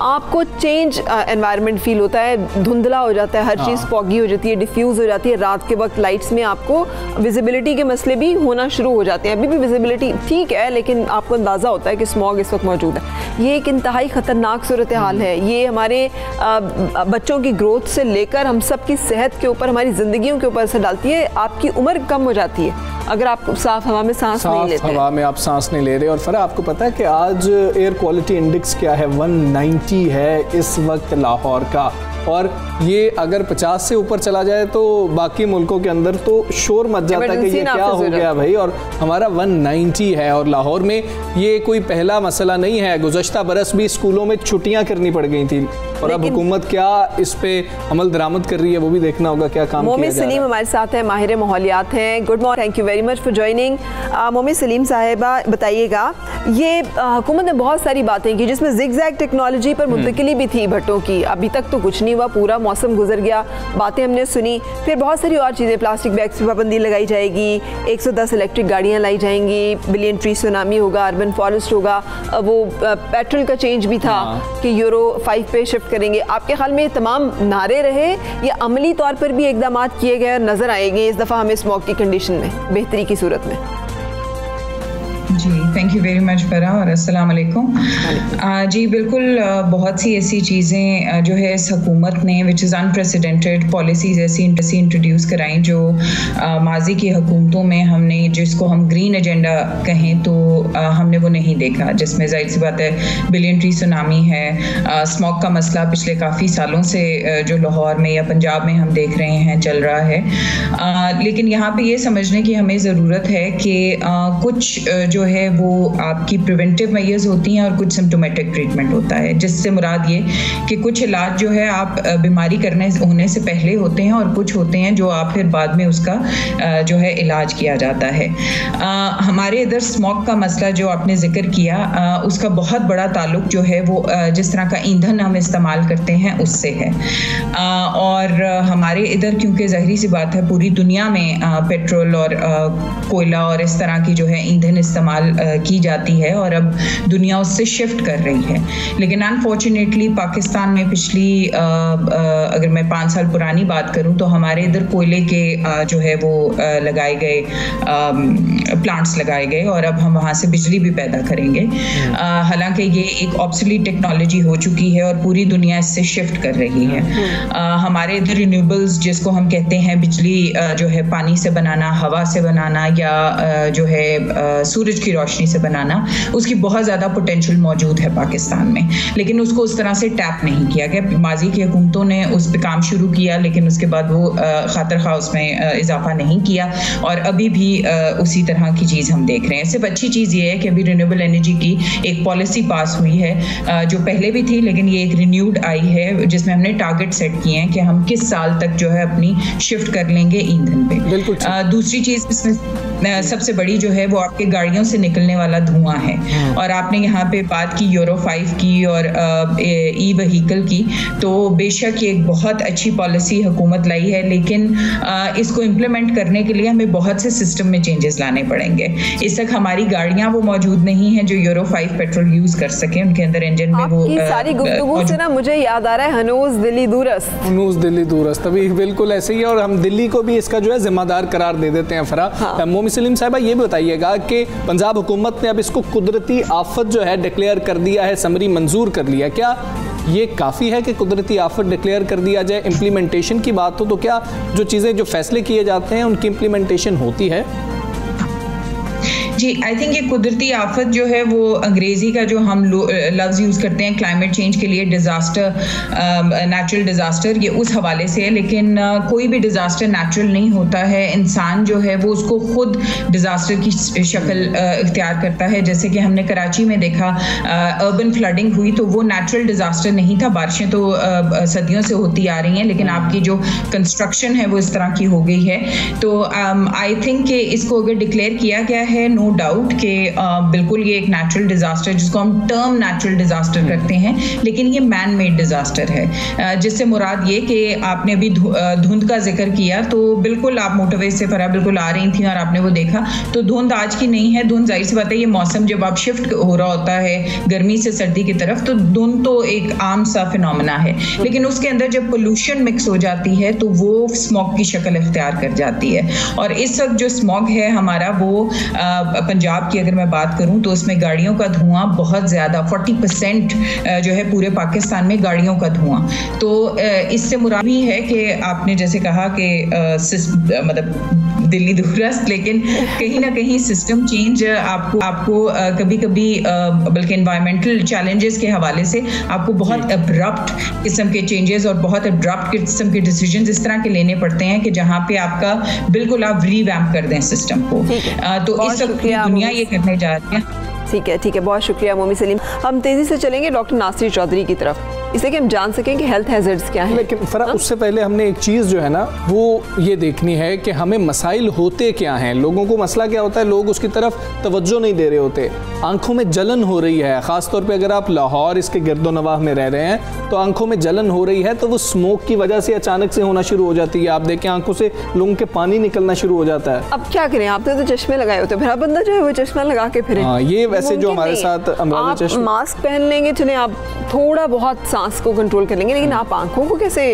आपको चेंज एनवायरनमेंट फील होता है, धुंधला हो जाता है, हर चीज़ फॉगी हो जाती है, डिफ्यूज़ हो जाती है। रात के वक्त लाइट्स में आपको विजिबिलिटी के मसले भी होना शुरू हो जाते हैं। अभी भी विजिबिलिटी ठीक है लेकिन आपको अंदाज़ा होता है कि स्मॉग इस वक्त मौजूद है। ये एक इंतहाई ख़तरनाक सूरत हाल है, ये हमारे बच्चों की ग्रोथ से लेकर हम सब की सेहत के ऊपर, हमारी जिंदगियों के ऊपर असर डालती है। आपकी उम्र कम हो जाती है अगर आप साफ हवा में सांस नहीं लेते, साफ हवा में आप सांस नहीं ले रहे। और फरा आपको पता है कि आज एयर क्वालिटी इंडेक्स क्या है, एक सौ नब्बे है इस वक्त लाहौर का, और ये अगर पचास से ऊपर चला जाए तो बाकी मुल्कों के अंदर तो शोर मच जाता है कि ये क्या हो गया भाई, और हमारा एक सौ नब्बे है। और लाहौर में ये कोई पहला मसला नहीं है, गुज़श्ता बरस भी स्कूलों में छुट्टियां करनी पड़ गई थी, और अब हुकूमत क्या इस पर अमल दरामद कर रही है वो भी देखना होगा क्या काम। मोमिन सलीम हमारे साथ हैं, माहिर माहौलियात हैं। Good morning, thank you very much for joining. मोमिन सलीम साहिबा, बताइएगा ये हुकूमत ने बहुत सारी बातें की जिसमें जिग-जैग टेक्नोलॉजी पर मुंतकिली भी थी भट्टों की, अभी तक तो कुछ नहीं तकरीबा पूरा मौसम गुजर गया, बातें हमने सुनी, फिर बहुत सारी और चीज़ें, प्लास्टिक बैग्स पर पाबंदी लगाई जाएगी, एक सौ दस इलेक्ट्रिक गाड़ियाँ लाई जाएंगी, बिलियन ट्री सुनामी होगा, अर्बन फॉरेस्ट होगा, वो पेट्रोल का चेंज भी था कि यूरो फाइव पे शिफ्ट करेंगे। आपके ख्याल में ये तमाम नारे रहे या अमली तौर पर भी इकदाम किए गए नज़र आएंगे इस दफ़ा हमें स्मॉग की कंडीशन में बेहतरी की सूरत में? जी, thank you very much Farah, और अस्सलाम वालेकुम। जी बिल्कुल, बहुत सी ऐसी चीज़ें जो है इस हकूमत ने विच इज़ अनप्रेसिडेंटेड पॉलिसीज़ ऐसी इंट्रोड्यूस कराई जो माजी की हकूमतों में हमने, जिसको हम ग्रीन एजेंडा कहें तो हमने वो नहीं देखा, जिसमें जाहिर सी बात है बिलियन ट्री सुनामी है, स्मॉग का मसला पिछले काफ़ी सालों से जो लाहौर में या पंजाब में हम देख रहे हैं चल रहा है। लेकिन यहाँ पर यह समझने की हमें ज़रूरत है कि कुछ जो है वो आपकी प्रिवेंटिव मेजर्स होती हैं और कुछ सिम्टोमेटिक ट्रीटमेंट होता है, जिससे मुराद ये कि कुछ इलाज जो है आप बीमारी करने होने से पहले होते हैं और कुछ होते हैं जो आप फिर बाद में उसका जो है इलाज किया जाता है। आ, हमारे इधर स्मॉग का मसला जो आपने जिक्र किया, आ, उसका बहुत बड़ा ताल्लुक जो है वो जिस तरह का ईंधन हम इस्तेमाल करते हैं उससे है, आ, और हमारे इधर क्योंकि ज़ाहिर सी बात है पूरी दुनिया में आ, पेट्रोल और कोयला और इस तरह की जो है ईंधन इस्तेमाल की जाती है और अब दुनिया उससे शिफ्ट कर रही है। लेकिन अनफॉर्चुनेटली पाकिस्तान में पिछली आ, आ, अगर मैं पाँच साल पुरानी बात करूं तो हमारे इधर कोयले के आ, जो है वो आ, लगाए गए प्लांट्स लगाए गए और अब हम वहां से बिजली भी पैदा करेंगे। हालांकि ये एक ऑब्सोलीट टेक्नोलॉजी हो चुकी है और पूरी दुनिया इससे शिफ्ट कर रही है। आ, हमारे इधर रिन्यूएबल्स जिसको हम कहते हैं बिजली आ, जो है पानी से बनाना, हवा से बनाना या आ, जो है आ, सूरज की रोशनी से बनाना, उसकी बहुत ज़्यादा पोटेंशियल मौजूद है पाकिस्तान में, लेकिन उसको उस तरह से टैप नहीं किया गया। माजी की हुकूमतों ने उस पर काम शुरू किया लेकिन उसके बाद वो खातर खा उसमें इजाफा नहीं किया और अभी भी उसी तरह की चीज़ हम देख रहे हैं। सिर्फ अच्छी चीज़ ये है कि अभी रिन्यूएबल एनर्जी की एक पॉलिसी पास हुई है जो पहले भी थी, लेकिन ये एक रिन्यूड आई है जिसमें हमने टारगेट सेट किए हैं कि हम किस साल तक जो है अपनी शिफ्ट कर लेंगे ईंधन पर। दूसरी चीज़ इसमें सबसे बड़ी जो है वो आपके गाड़ियों से निकलने वाला धुआं है, और आपने यहाँ पे बात की यूरो फाइव की और ई वहीकल की, तो बेशक ये एक बहुत अच्छी पॉलिसी हुकूमत लाई है, लेकिन आ, इसको इम्प्लीमेंट करने के लिए हमें बहुत से सिस्टम में चेंजेस लाने पड़ेंगे। इस तक हमारी गाड़ियाँ वो मौजूद नहीं हैं जो यूरो फाइव पेट्रोल यूज कर सकें, उनके अंदर इंजन में वो सारी गुफ्तगू से ना मुझे याद आ रहा है हनूज दिल्ली दूरस्थ, हनूज दिल्ली दूरस्थ अभी बिल्कुल ऐसे ही है और हम दिल्ली को भी इसका जो है जिम्मेदार करार दे देते हैं। फराह मोमी सलीम साहिबा ये भी बताइएगा कि पंजाब हुकूमत ने अब इसको कुदरती आफत जो है डिक्लेयर कर दिया है, समरी मंजूर कर लिया, क्या ये काफ़ी है कि कुदरती आफत डिक्लेयर कर दिया जाए? इम्प्लीमेंटेशन की बात हो तो क्या जो चीज़ें जो फैसले किए जाते हैं उनकी इम्प्लीमेंटेशन होती है? जी, आई थिंक ये कुदरती आफत जो है वो अंग्रेज़ी का जो हम लफ्ज़ यूज़ करते हैं क्लाइमेट चेंज के लिए डिज़ास्टर, नेचुरल डिज़ास्टर, ये उस हवाले से है, लेकिन आ, कोई भी डिज़ास्टर नेचुरल नहीं होता है। इंसान जो है वो उसको खुद डिज़ास्टर की शक्ल इख्तियार करता है। जैसे कि हमने कराची में देखा अर्बन फ्लडिंग हुई तो वो नेचुरल डिज़ास्टर नहीं था, बारिशें तो आ, सदियों से होती आ रही हैं, लेकिन आपकी जो कंस्ट्रक्शन है वो इस तरह की हो गई है। तो आई थिंक कि इसको अगर डिक्लेयर किया गया है नो डाउट के बिल्कुल ये एक नेचुरल डिजास्टर, जिसको हम टर्म नेचुरल डिजास्टर करते हैं, लेकिन ये मैन मेड डिजास्टर है, जिससे मुराद ये कि आपने अभी धुंध का जिक्र किया तो बिल्कुल आप मोटरवे से फरा बिल्कुल आ रही थी और आपने वो देखा तो धुंध आज की नहीं है। धुंध जाहिर सी बात है ये मौसम जब आप शिफ्ट हो रहा होता है गर्मी से सर्दी की तरफ तो धुंध तो एक आम सा फिनोमेना है, लेकिन उसके अंदर जब पोल्यूशन मिक्स हो जाती है तो वो स्मॉग की शक्ल इख्तियार कर जाती है। और इस वक्त जो स्मॉग है हमारा वो आ, पंजाब की अगर मैं बात करूं तो उसमें गाड़ियों का धुआं बहुत ज़्यादा चालीस परसेंट जो है पूरे पाकिस्तान में गाड़ियों का धुआं, तो इससे मुराद भी है कि आपने जैसे कहा कि मतलब दिल्ली दूरस्थ, लेकिन कहीं ना कहीं सिस्टम चेंज आपको आपको कभी कभी बल्कि एनवायरमेंटल चैलेंजेस के हवाले से आपको बहुत अब्रप्ट किस्म के चेंजेस और बहुत अब्रप्ट किस्म के डिसीजन इस तरह के लेने पड़ते हैं कि जहाँ पे आपका बिल्कुल आप रीवैम्प कर दें सिस्टम को। तो इस वक्त दुनिया ये करने जा रही है। ठीक है, ठीक है, बहुत शुक्रिया मोमी सलीम। हम तेजी से चलेंगे डॉक्टर नासिर चौधरी की तरफ। इससे कि हम जान सकें कि हेल्थ हैजर्ड्स क्या हैं। लेकिन फरक उससे पहले हमने एक चीज़ जो है ना वो ये देखनी है कि हमें मसाइल होते क्या हैं। लोगों को मसला क्या होता है, लोग उसकी तरफ तवज्जो नहीं दे रहे होते। आंखों में जलन हो रही है, ख़ासतौर पर अगर आप लाहौर इसके गिरदो नवाह में रह रहे हैं तो आंखों में जलन हो रही है तो वो स्मोक की वजह से अचानक से होना शुरू हो जाती है। आप देखें आंखों से लोगों के पानी निकलना शुरू हो जाता है। अब क्या करें, आपने तो चश्मे लगाए होते हैं, फिर बंदा जो है वो चश्मा लगा के फिरे। हाँ, ये वैसे जो हमारे साथ आप मास्क पहन लेंगे, चले आप थोड़ा बहुत सांस को कंट्रोल कर लेंगे, लेकिन आप आंखों को कैसे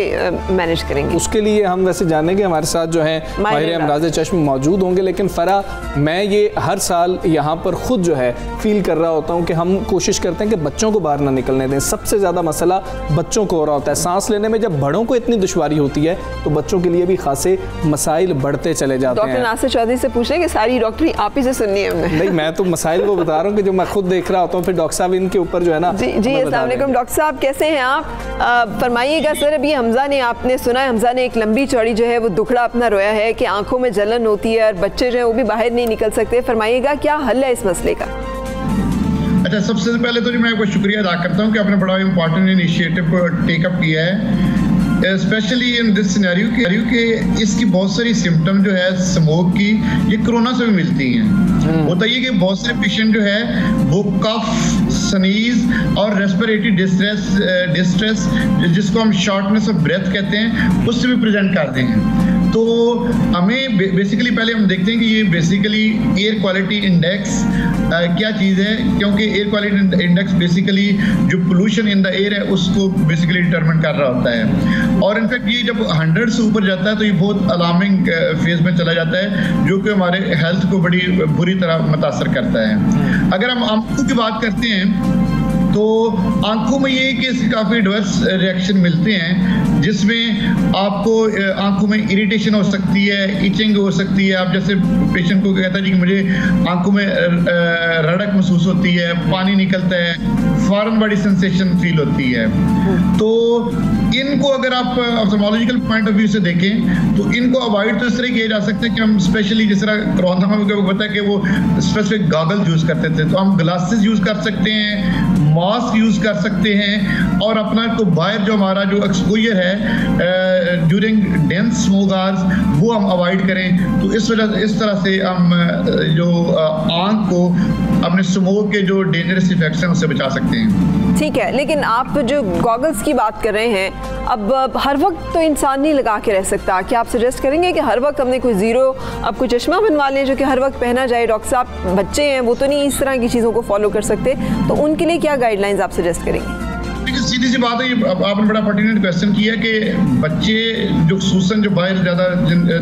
मैनेज करेंगे उसके लिए हम वैसे जानेंगे। हमारे साथ जो है माहिर अमराज चश्म मौजूद होंगे। लेकिन फरा, मैं ये हर साल यहाँ पर खुद जो है फील कर रहा होता हूँ कि हम कोशिश करते हैं कि बच्चों को बाहर ना निकलने दें। सबसे ज़्यादा मसला बच्चों को हो रहा होता है, सांस लेने में जब बड़ों को इतनी दुश्वारी होती है तो बच्चों के लिए भी खासे मसाइल बढ़ते चले जाते हैं। डॉक्टर नासिर चौधरी से पूछ रहे हैं कि सारी डॉक्टरी आप ही से सुननी है। नहीं, मैं तो मसाइल को बता रहा हूँ कि जो मैं खुद देख रहा होता हूँ, फिर डॉक्टर साहब इनके ऊपर जो है ना। जी जी, अस्सलाम वालेकुम डॉक्टर साहब, कैसे हैं आप? फरमाइएगा सर, अभी हमजा ने आपने सुना है, हमजा ने एक लंबी चौड़ी जो है वो दुखड़ा अपना रोया है कि आंखों में जलन होती है और बच्चे जो है वो भी बाहर नहीं निकल सकते। फरमाइएगा क्या हल है इस मसले का? अच्छा, सबसे पहले तो जी मैं आपको शुक्रिया अदा करता हूँ कि आपने बड़ा इंपॉर्टेंट इनिशिएटिव को टेकअप किया है, स्पेशली इन दिस सिनेरियो कि इसकी बहुत सारी सिम्टम जो है स्मोक की ये कोरोना से भी मिलती हैं। होता ये कि बहुत सारे पेशेंट जो है वो कफ, स्नीज और रेस्पिरेटरी डिस्ट्रेस डिस्ट्रेस जिसको हम शॉर्टनेस ऑफ ब्रेथ कहते हैं उससे भी प्रेजेंट करते हैं। तो हमें बेसिकली पहले हम देखते हैं कि ये बेसिकली एयर क्वालिटी इंडेक्स क्या चीज़ है, क्योंकि एयर क्वालिटी इंडेक्स बेसिकली जो पोल्यूशन इन द एयर है उसको बेसिकली डिटरमिन कर रहा होता है। और इनफैक्ट ये जब हंड्रेड से ऊपर जाता है तो ये बहुत अलार्मिंग फेज में चला जाता है, जो कि हमारे हेल्थ को बड़ी बुरी तरह मुतासर करता है। अगर हम आंखों की बात करते हैं तो आंखों में ये कि इसके काफ़ी एडवर्स रिएक्शन मिलते हैं, जिसमें आपको आंखों में इरिटेशन हो सकती है, इचिंग हो सकती है। आप जैसे पेशेंट को कहता है जी कि मुझे आंखों में रड़क महसूस होती है, पानी निकलता है, फौरन बड़ी सेंसेशन फील होती है। तो इनको अगर आप ऑप्थेल्मोलॉजिकल पॉइंट ऑफ व्यू से देखें तो इनको अवॉइड तो इस तरह किया जा सकता है कि हम स्पेशली जिस तरह कोरोना में आपको पता है कि वो स्पेसिफिक गॉगल यूज़ करते थे, तो हम ग्लासेस यूज़ कर सकते हैं, मास्क यूज़ कर सकते हैं। और अपना तो बाहर जो हमारा जो एक्सपोजर है ड्यूरिंग डेंस स्मोक आवर्स वो हम अवॉइड करें। तो इस वजह इस तरह से हम जो आंख को अपने स्मोक के जो डेंजरस इफेक्शन उससे बचा सकते हैं। ठीक है, लेकिन आप जो गॉगल्स की बात कर रहे हैं, अब हर वक्त तो इंसान नहीं लगा के रह सकता, क्या आप सजेस्ट करेंगे कि हर वक्त हमने कोई ज़ीरो अब कोई चश्मा बनवा लें जो कि हर वक्त पहना जाए? डॉक्टर साहब, बच्चे हैं वो तो नहीं इस तरह की चीज़ों को फॉलो कर सकते, तो उनके लिए क्या गाइडलाइंस आप सजेस्ट करेंगे? सीधी सी बात है, ये आपने बड़ा पर्टिनेंट क्वेश्चन किया कि बच्चे जो खूसन जो बाहर ज़्यादा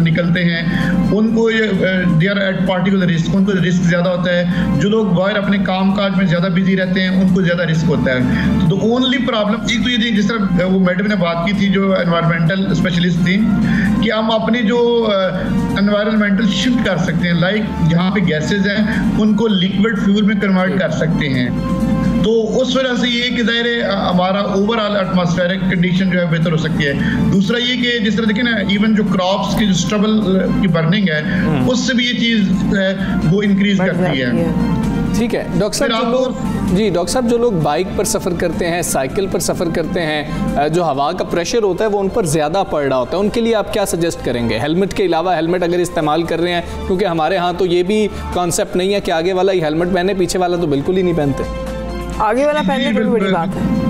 निकलते हैं उनको ये they are at particular risk, उनको रिस्क ज़्यादा होता है। जो लोग बाहर अपने काम काज में ज़्यादा बिजी रहते हैं उनको ज़्यादा रिस्क होता है। तो ओनली प्रॉब्लम एक तो ये थी, जिस तरह वो मैडम ने बात की थी जो एनवायरमेंटल स्पेशलिस्ट थी, कि हम अपने जो एनवायरमेंटल शिफ्ट कर सकते हैं, लाइक जहाँ पे गैसेज हैं उनको लिक्विड फ्यूल में कन्वर्ट कर सकते हैं। तो उस वजह से ये कि ज़ाहिर है हमारा ओवरऑल एटमॉस्फेरिक कंडीशन जो है बेहतर हो सकती है। दूसरा ये कि जिस तरह देखिए ना, इवन जो क्रॉप्स की जो स्ट्रबल की बर्निंग है उससे भी ये चीज़ है वो इंक्रीज करती है। ठीक है डॉक्टर साहब, जो लोग जी डॉक्टर साहब जो लोग बाइक पर सफ़र करते हैं, साइकिल पर सफ़र करते हैं, जो हवा का प्रेशर होता है वो उन पर ज़्यादा पड़ रहा होता है, उनके लिए आप क्या सजेस्ट करेंगे? हेलमेट के अलावा हेलमेट अगर इस्तेमाल कर रहे हैं, क्योंकि हमारे यहाँ तो ये भी कॉन्सेप्ट नहीं है कि आगे वाला ही हेलमेट पहने, पीछे वाला तो बिल्कुल ही नहीं पहनते। आगे वाला पहनने बड़ी बड़ी बात है।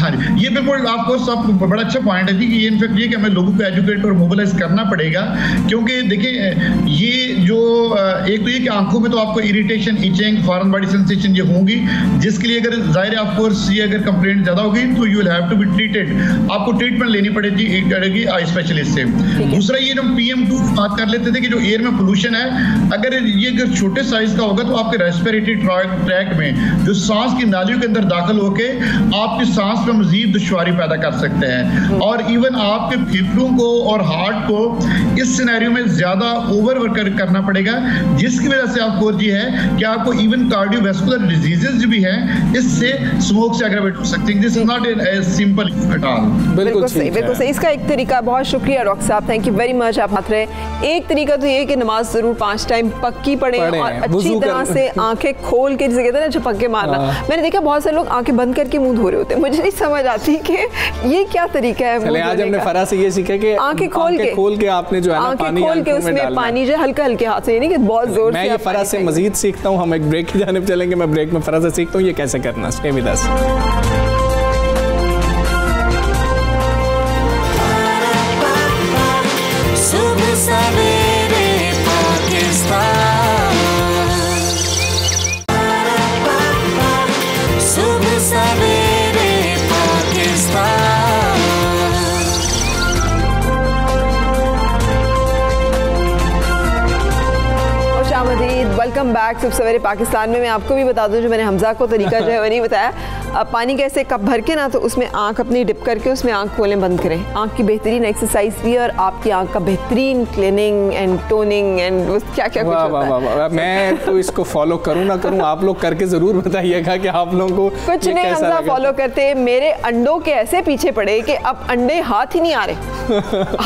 हाँ जी, ये बिल्कुल आपको सब बड़ा अच्छा पॉइंट है जी कि ये इनफेक्ट ये कि हमें लोगों को एजुकेट और मोबिलाइज करना पड़ेगा, क्योंकि देखिए ये जो एक तो ये कि आंखों में तो आपको irritation, itching, foreign body sensation ये होंगी, जिसके लिए अगर जाहिर ऑफकोर्स ये अगर कंप्लेंट ज़्यादा होगी तो you will have to be treated, आपको ट्रीटमेंट लेनी पड़ेगी पड़ेगी आई स्पेशलिस्ट से। दूसरा ये जो पी एम टू बात कर लेते थे कि जो एयर में पोल्यूशन है, अगर ये अगर छोटे साइज का होगा तो आपके रेस्पिरेटरी ट्रैक में जो सांस की नालियों के अंदर दाखिल होकर आपकी सांस मजीद दुश्वारी पैदा कर सकते हैं और इवन आपके फेफड़ों को और हार्ट को इस सिनेरियो में ज्यादा ओवर वर्क करना पड़ेगा, जिसकी वजह से आपको जी है कि आपको इवन कार्डियोवैस्कुलर डिजीजेस भी हैं इससे स्मोक से एग्रेवेट हो सकते हैं। This is not a simple at all. बिल्कुल सही, बिल्कुल सही। इसका एक तरीका, बहुत शुक्रिया डॉक्टर साहब, थैंक यू वेरी मच आप हाथ रहे। एक तरीका तो ये कि नमाज जरूर पांच टाइम पक्की पढ़ें और अच्छी तरह से आंखें खोल के, जैसे कहते हैं ना झपक्के मारना, मैंने देखा बहुत सारे लोग आंखें बंद करके मुंह धो रहे होते हैं, मुझे नहीं समझ आती कि ये क्या तरीका है। चले आज हमने फराह से ये सीखा कि आंखें खोल के खोल के आपने जो है ना पानी खोल के उसमें पानी जो हल्के हल्के हाथ से, यानी कि बहुत जोर से। मैं ये फराह से मजीद सीखता हूँ, हम एक ब्रेक की जानिब चलेंगे, मैं ब्रेक में फराह से सीखता हूँ ये कैसे करना। Stay with us. Welcome back सुबह सवेरे पाकिस्तान में। मैं आपको भी बता दूं, जो मैंने हमजा को तरीका जो है वो नहीं बताया, पानी कैसे कप भर के ना तो उसमें आंख अपनी डिप करके उसमें आंख खोलें बंद करें, आंख की बेहतरीन एक्सरसाइज भी और आपकी आंख का बेहतरीन क्लीनिंग एंड टोनिंग एंड क्या क्या कुछ होता है। मैं तो इसको फॉलो करूँ ना करूँ, आप लोग करके ज़रूर बताइएगा कि आप लोगों को कुछ नहीं हमजा फॉलो करते। मेरे अंडों के ऐसे पीछे पड़े कि अब अंडे हाथ ही नहीं आ रहे,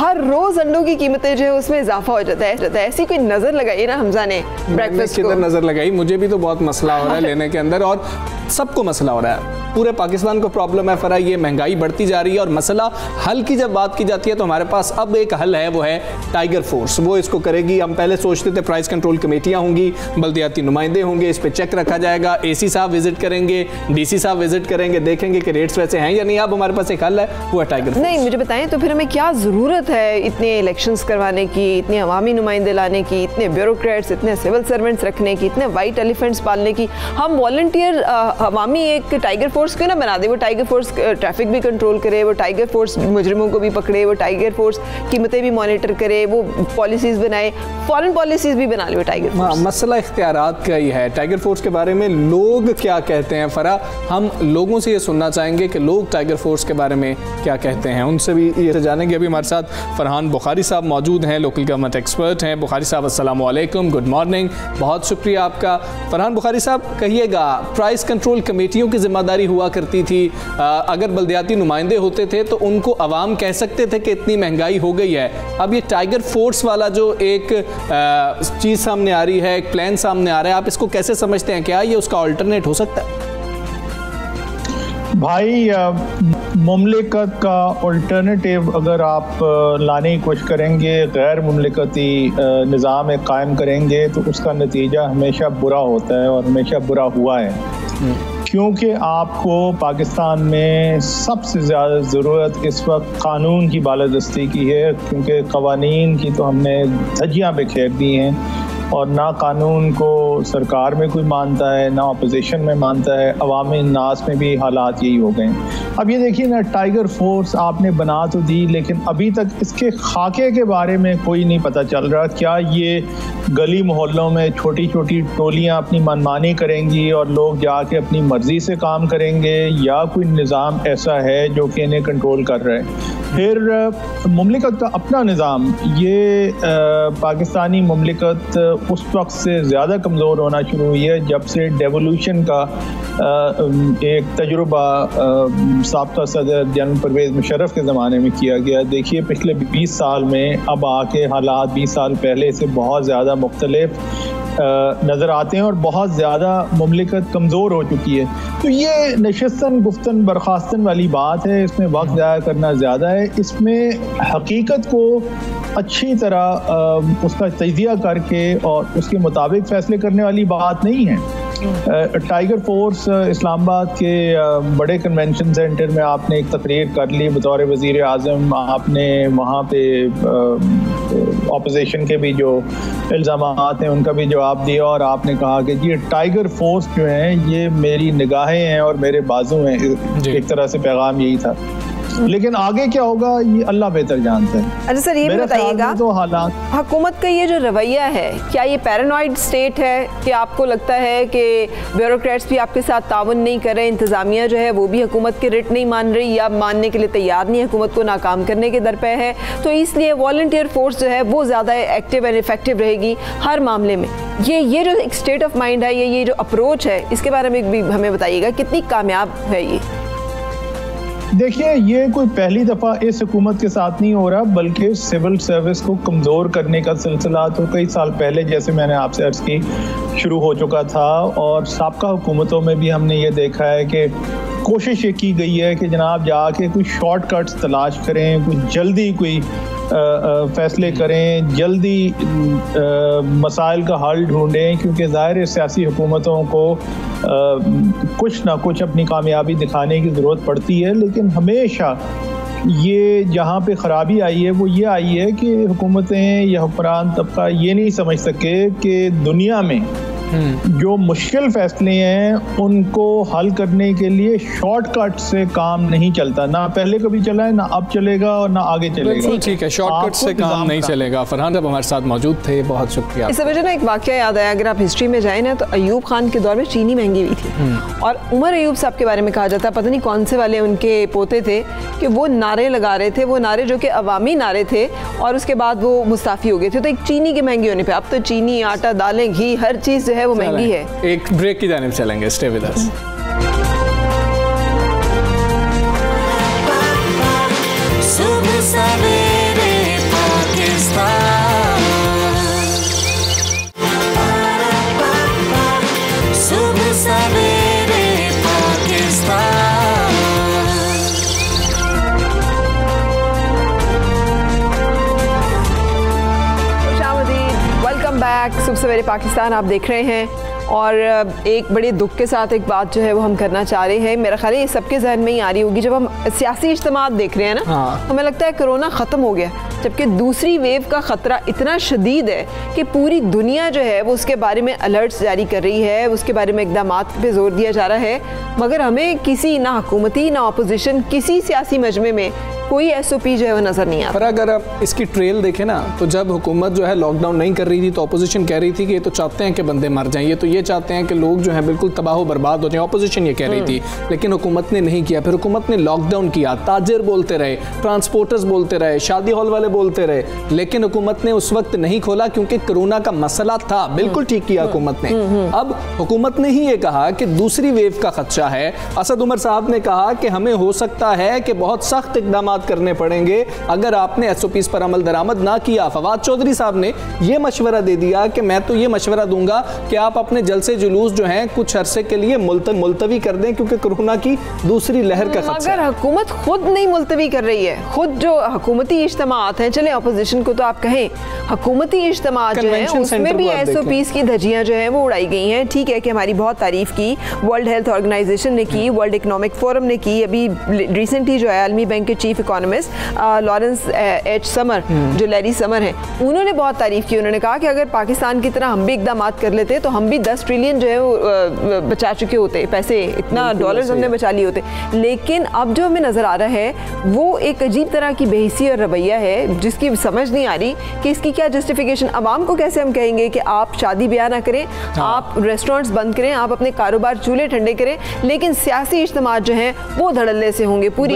हर रोज़ अंडों की कीमतें जो है उसमें इजाफा हो जाता है। ऐसी कोई नज़र लगाई ना हमजा ने ब्रेकफास्ट किधर नजर लगाई, मुझे भी तो बहुत मसला हो रहा है लेने के अंदर और सबको मसला हो रहा है, पूरे पाकिस्तान को प्रॉब्लम है। फरा ये महंगाई बढ़ती जा रही है और मसला हल की जब बात की जाती है तो हमारे पास अब एक हल है, वो है टाइगर फोर्स। वो इसको करेगी। हम पहले सोचते थे प्राइस कंट्रोल कमेटियां होंगी, बल्दियाती नुमाइंदे होंगे, इस पर चेक रखा जाएगा, एसी साहब विजिट करेंगे, डीसी साहब विजिट करेंगे, देखेंगे कि रेट्स वैसे हैं या नहीं। अब हमारे पास एक हल है, वो है टाइगर फोर्स। नहीं मुझे बताएं तो फिर हमें क्या ज़रूरत है इतने इलेक्शन करवाने की, इतने अवामी नुमाइंदे लाने की, इतने ब्यूरोक्रेट्स, इतने सिविल सर्वेंट्स रखने की, इतने वाइट एलिफेंट्स पालने की। हम वॉलंटियर अवामी एक टाइगर फोर्स क्यों ना बना दे, वो टाइगर फोर्स ट्रैफिक भी कंट्रोल करे, वो टाइगर फोर्स मुजरिमों को भी पकड़े, वो टाइगर फोर्स कीमतें भी मॉनिटर करे, वो पॉलिसीज बनाए, फॉरेन पॉलिसीज भी बना ले वो टाइगर फोर्स। मसला इख्तियारात का ही है। टाइगर फोर्स के बारे में लोग क्या कहते हैं फरा, हम लोगों से ये सुनना चाहेंगे कि लोग टाइगर फोर्स के बारे में क्या कहते हैं, उनसे भी ये जानेंगे। अभी हमारे साथ फरहान बुखारी साहब मौजूद हैं, लोकल गवर्नमेंट एक्सपर्ट हैं। बुखारी साहब अस्सलाम वालेकुम, गुड मॉर्निंग, बहुत शुक्रिया आपका। फरहान बुखारी साहब कहिएगा, प्राइस कंट्रोल कमेटियों की जिम्मेदारी हुआ करती थी, आ, अगर बल्दियाती नुमाइंदे होते थे तो उनको आवाम कह सकते थे कि इतनी महंगाई हो गई है। अब ये टाइगर फोर्स वाला जो एक चीज़ सामने आ रही है, एक प्लान सामने आ रहा है, आप इसको कैसे समझते हैं, क्या ये उसका ऑल्टरनेट हो सकता है? भाई मुमलिकत का ऑल्टरनेटिव अगर आप लाने की कोशिश करेंगे, गैर मुमलिकती निज़ाम कायम करेंगे तो उसका नतीजा हमेशा बुरा होता है और हमेशा बुरा हुआ है, क्योंकि आपको पाकिस्तान में सबसे ज़्यादा ज़रूरत इस वक्त कानून की बालादस्ती की है, क्योंकि कवानीन की तो हमने धज्जियाँ बिखेर दी हैं और ना कानून को सरकार में कोई मानता है, ना अपोजिशन में मानता है, अवामी नास में भी हालात यही हो गए हैं। अब ये देखिए ना, टाइगर फोर्स आपने बना तो दी लेकिन अभी तक इसके खाके के बारे में कोई नहीं पता चल रहा। क्या ये गली मोहल्लों में छोटी छोटी टोलियां अपनी मनमानी करेंगी और लोग जाके अपनी मर्ज़ी से काम करेंगे, या कोई निज़ाम ऐसा है जो कि इन्हें कंट्रोल कर रहा है? फिर मुमलिकत का अपना निज़ाम, ये पाकिस्तानी मुमलिकत उस वक्त से ज़्यादा कमज़ोर होना शुरू हुई है जब से डेवोल्यूशन का आ, एक तजुर्बा साबका सदर जनरल परवेज़ मुशर्रफ के ज़माने में किया गया। देखिए पिछले बीस साल में अब आके हालात बीस साल पहले से बहुत ज़्यादा मुख्तलिफ नज़र आते हैं और बहुत ज़्यादा मुमलिकत कमज़ोर हो चुकी है। तो ये नशस्तन गुफ्तन बर्खास्तन वाली बात है, इसमें वक्त ज़ाया करना ज़्यादा है। इसमें हकीकत को अच्छी तरह उसका तजिया करके और उसके मुताबिक फ़ैसले करने वाली बात नहीं है। टाइगर फोर्स इस्लामाबाद के बड़े कन्वेंशन सेंटर में आपने एक तकरीर कर ली बतौर वज़ीर आज़म, आपने वहाँ पे अपोजिशन के भी जो इल्ज़ाम हैं उनका भी जवाब दिया और आपने कहा कि ये टाइगर फोर्स जो हैं ये मेरी निगाहें हैं और मेरे बाजू हैं, एक तरह से पैगाम यही था। लेकिन आगे क्या होगा ये अल्लाह बेहतर जानता है। अच्छा सर ये भी बताइएगा तो हालात हुकूमत का ये जो रवैया है क्या ये पैरानॉइड स्टेट है कि आपको लगता है कि ब्यूरोक्रेट्स भी आपके साथ तावन नहीं कर रहे, इंतज़ामिया जो है वो भी हुकूमत के रिट नहीं मान रही या मानने के लिए तैयार नहीं, हुकूमत को नाकाम करने के दर पे है, तो इसलिए वॉलंटियर फोर्स जो है वो ज़्यादा एक्टिव एंड इफेक्टिव रहेगी हर मामले में। ये ये जो एक स्टेट ऑफ माइंड है, ये ये जो अप्रोच है, इसके बारे में भी हमें बताइएगा कितनी कामयाब है ये। देखिए ये कोई पहली दफ़ा इस हुकूमत के साथ नहीं हो रहा, बल्कि सिविल सर्विस को कमज़ोर करने का सिलसिला तो कई साल पहले जैसे मैंने आपसे अर्ज़ की शुरू हो चुका था और साबका हुकूमतों में भी हमने ये देखा है कि कोशिश ये की गई है कि जनाब जाके कोई शॉर्टकट्स तलाश करें, कोई जल्दी कोई फैसले करें, जल्दी मसाइल का हल ढूंढें, क्योंकि ज़ाहिर सियासी हुकूमतों को कुछ ना कुछ अपनी कामयाबी दिखाने की ज़रूरत पड़ती है। लेकिन हमेशा ये जहाँ पे ख़राबी आई है वो ये आई है कि हुकूमतें या हुक्मरान तबका ये नहीं समझ सके कि दुनिया में जो मुश्किल फैसले हैं उनको हल करने के लिए शॉर्टकट से काम नहीं चलता, ना पहले कभी चला है, ना अब चलेगा और ना आगे चलेगा। ठीक है, शॉर्टकट से काम नहीं चलेगा। फरहान साहब हमारे साथ मौजूद थे, बहुत शुक्रिया। इस वजह ना एक वाकया याद आया, अगर आप हिस्ट्री में जाए ना तो अयूब खान के दौर में चीनी महंगी हुई थी और उमर अयूब साहब के बारे में कहा जाता है, पता नहीं कौन से वाले उनके पोते थे कि वो नारे लगा रहे थे, वो नारे जो कि अवामी नारे थे और उसके बाद वो मुस्ताफी हो गए थे तो एक चीनी के महंगी होने पर। अब तो चीनी, आटा, दालें, घी, हर चीज़ है वो महंगी है। एक ब्रेक की जानिब चलेंगे, स्टे विद अस। सुबह सवेरे पाकिस्तान आप देख रहे हैं और एक बड़े दुख के साथ एक बात जो है वो हम करना चाह रहे हैं, मेरा ख्याल है ये सबके जहन में ही आ रही होगी। जब हम सियासी इज्तिमा देख रहे हैं ना हाँ। हमें लगता है कोरोना ख़त्म हो गया, जबकि दूसरी वेव का ख़तरा इतना शदीद है कि पूरी दुनिया जो है वो उसके बारे में अलर्ट्स जारी कर रही है, उसके बारे में इकदाम पर जोर दिया जा रहा है, मगर हमें किसी ना हुकूमती ना अपोजिशन किसी सियासी मजमे में कोई एस ओ पी जो है वो नज़र नहीं आता। पर अगर आप इसकी ट्रेल देखें ना तो जब हुकूमत जो है लॉकडाउन नहीं कर रही थी तो अपोजिशन कह रही थी कि ये तो चाहते हैं कि बंदे मर जाएं, ये तो ये चाहते हैं कि लोग जो है बिल्कुल तबाह बर्बाद हो जाएं, अपोजिशन ये कह रही थी, लेकिन हुकूमत ने नहीं किया। फिर हुकूमत ने लॉकडाउन किया, ताजिर बोलते रहे, ट्रांसपोर्टर्स बोलते रहे, शादी हॉल वाले बोलते रहे, लेकिन हुकूमत ने उस वक्त नहीं खोला क्योंकि कोरोना का मसला था। बिल्कुल ठीक किया हुकूमत ने। अब हुकूमत ने ही ये कहा कि दूसरी वेव का खदशा है। असद उमर साहब ने कहा कि हमें हो सकता है कि बहुत सख्त इकदाम करने पड़ेंगे अगर आपने एसओपीस पर अमल दरामद ना किया। फवाद चौधरी साहब ने यह मशवरा दे दिया कि मैं तो यह मशवरा दूंगा कि आप अपने जलसे जुलूस जो हैं कुछ अरसे के लिए मुल्त, मुल्तवी कर दें क्योंकि कोरोना की दूसरी लहर का खतरा। अगर हुकूमत खुद नहीं मुल्तवी कर रही है, खुद जो हुकूमती इज्तिमात हैं, चले अपोजिशन को तो आप कहें, हुकूमती इज्तिमा जो है उसमें भी एसओपीस की धज्जियां जो है वो उड़ाई गई हैं। ठीक है कि हमारी बहुत तारीफ की वर्ल्ड हेल्थ ऑर्गेनाइजेशन ने की, वर्ल्ड इकोनॉमिक फोरम ने की, अभी रिसेंटली जो है आलमी बैंक के chief economist लॉरेंस एच समर जो लैरी समर हैं उन्होंने बहुत तारीफ की। उन्होंने कहा कि अगर पाकिस्तान की तरह हम भी इकदाम कर लेते तो हम भी दस ट्रिलियन जो है वो बचा चुके होते, पैसे इतना डॉलर्स हमने बचा लिए होते। लेकिन अब जो हमें नज़र आ रहा है वो एक अजीब तरह की बेहसी और रवैया है जिसकी समझ नहीं आ रही कि इसकी क्या जस्टिफिकेशन। आवाम को कैसे हम कहेंगे कि आप शादी ब्याह ना करें, आप रेस्टोरेंट्स बंद करें, आप अपने कारोबार चूल्हे ठंडे करें, लेकिन सियासी इज्तिमा जो हैं वो धड़ल्ले से होंगे पूरी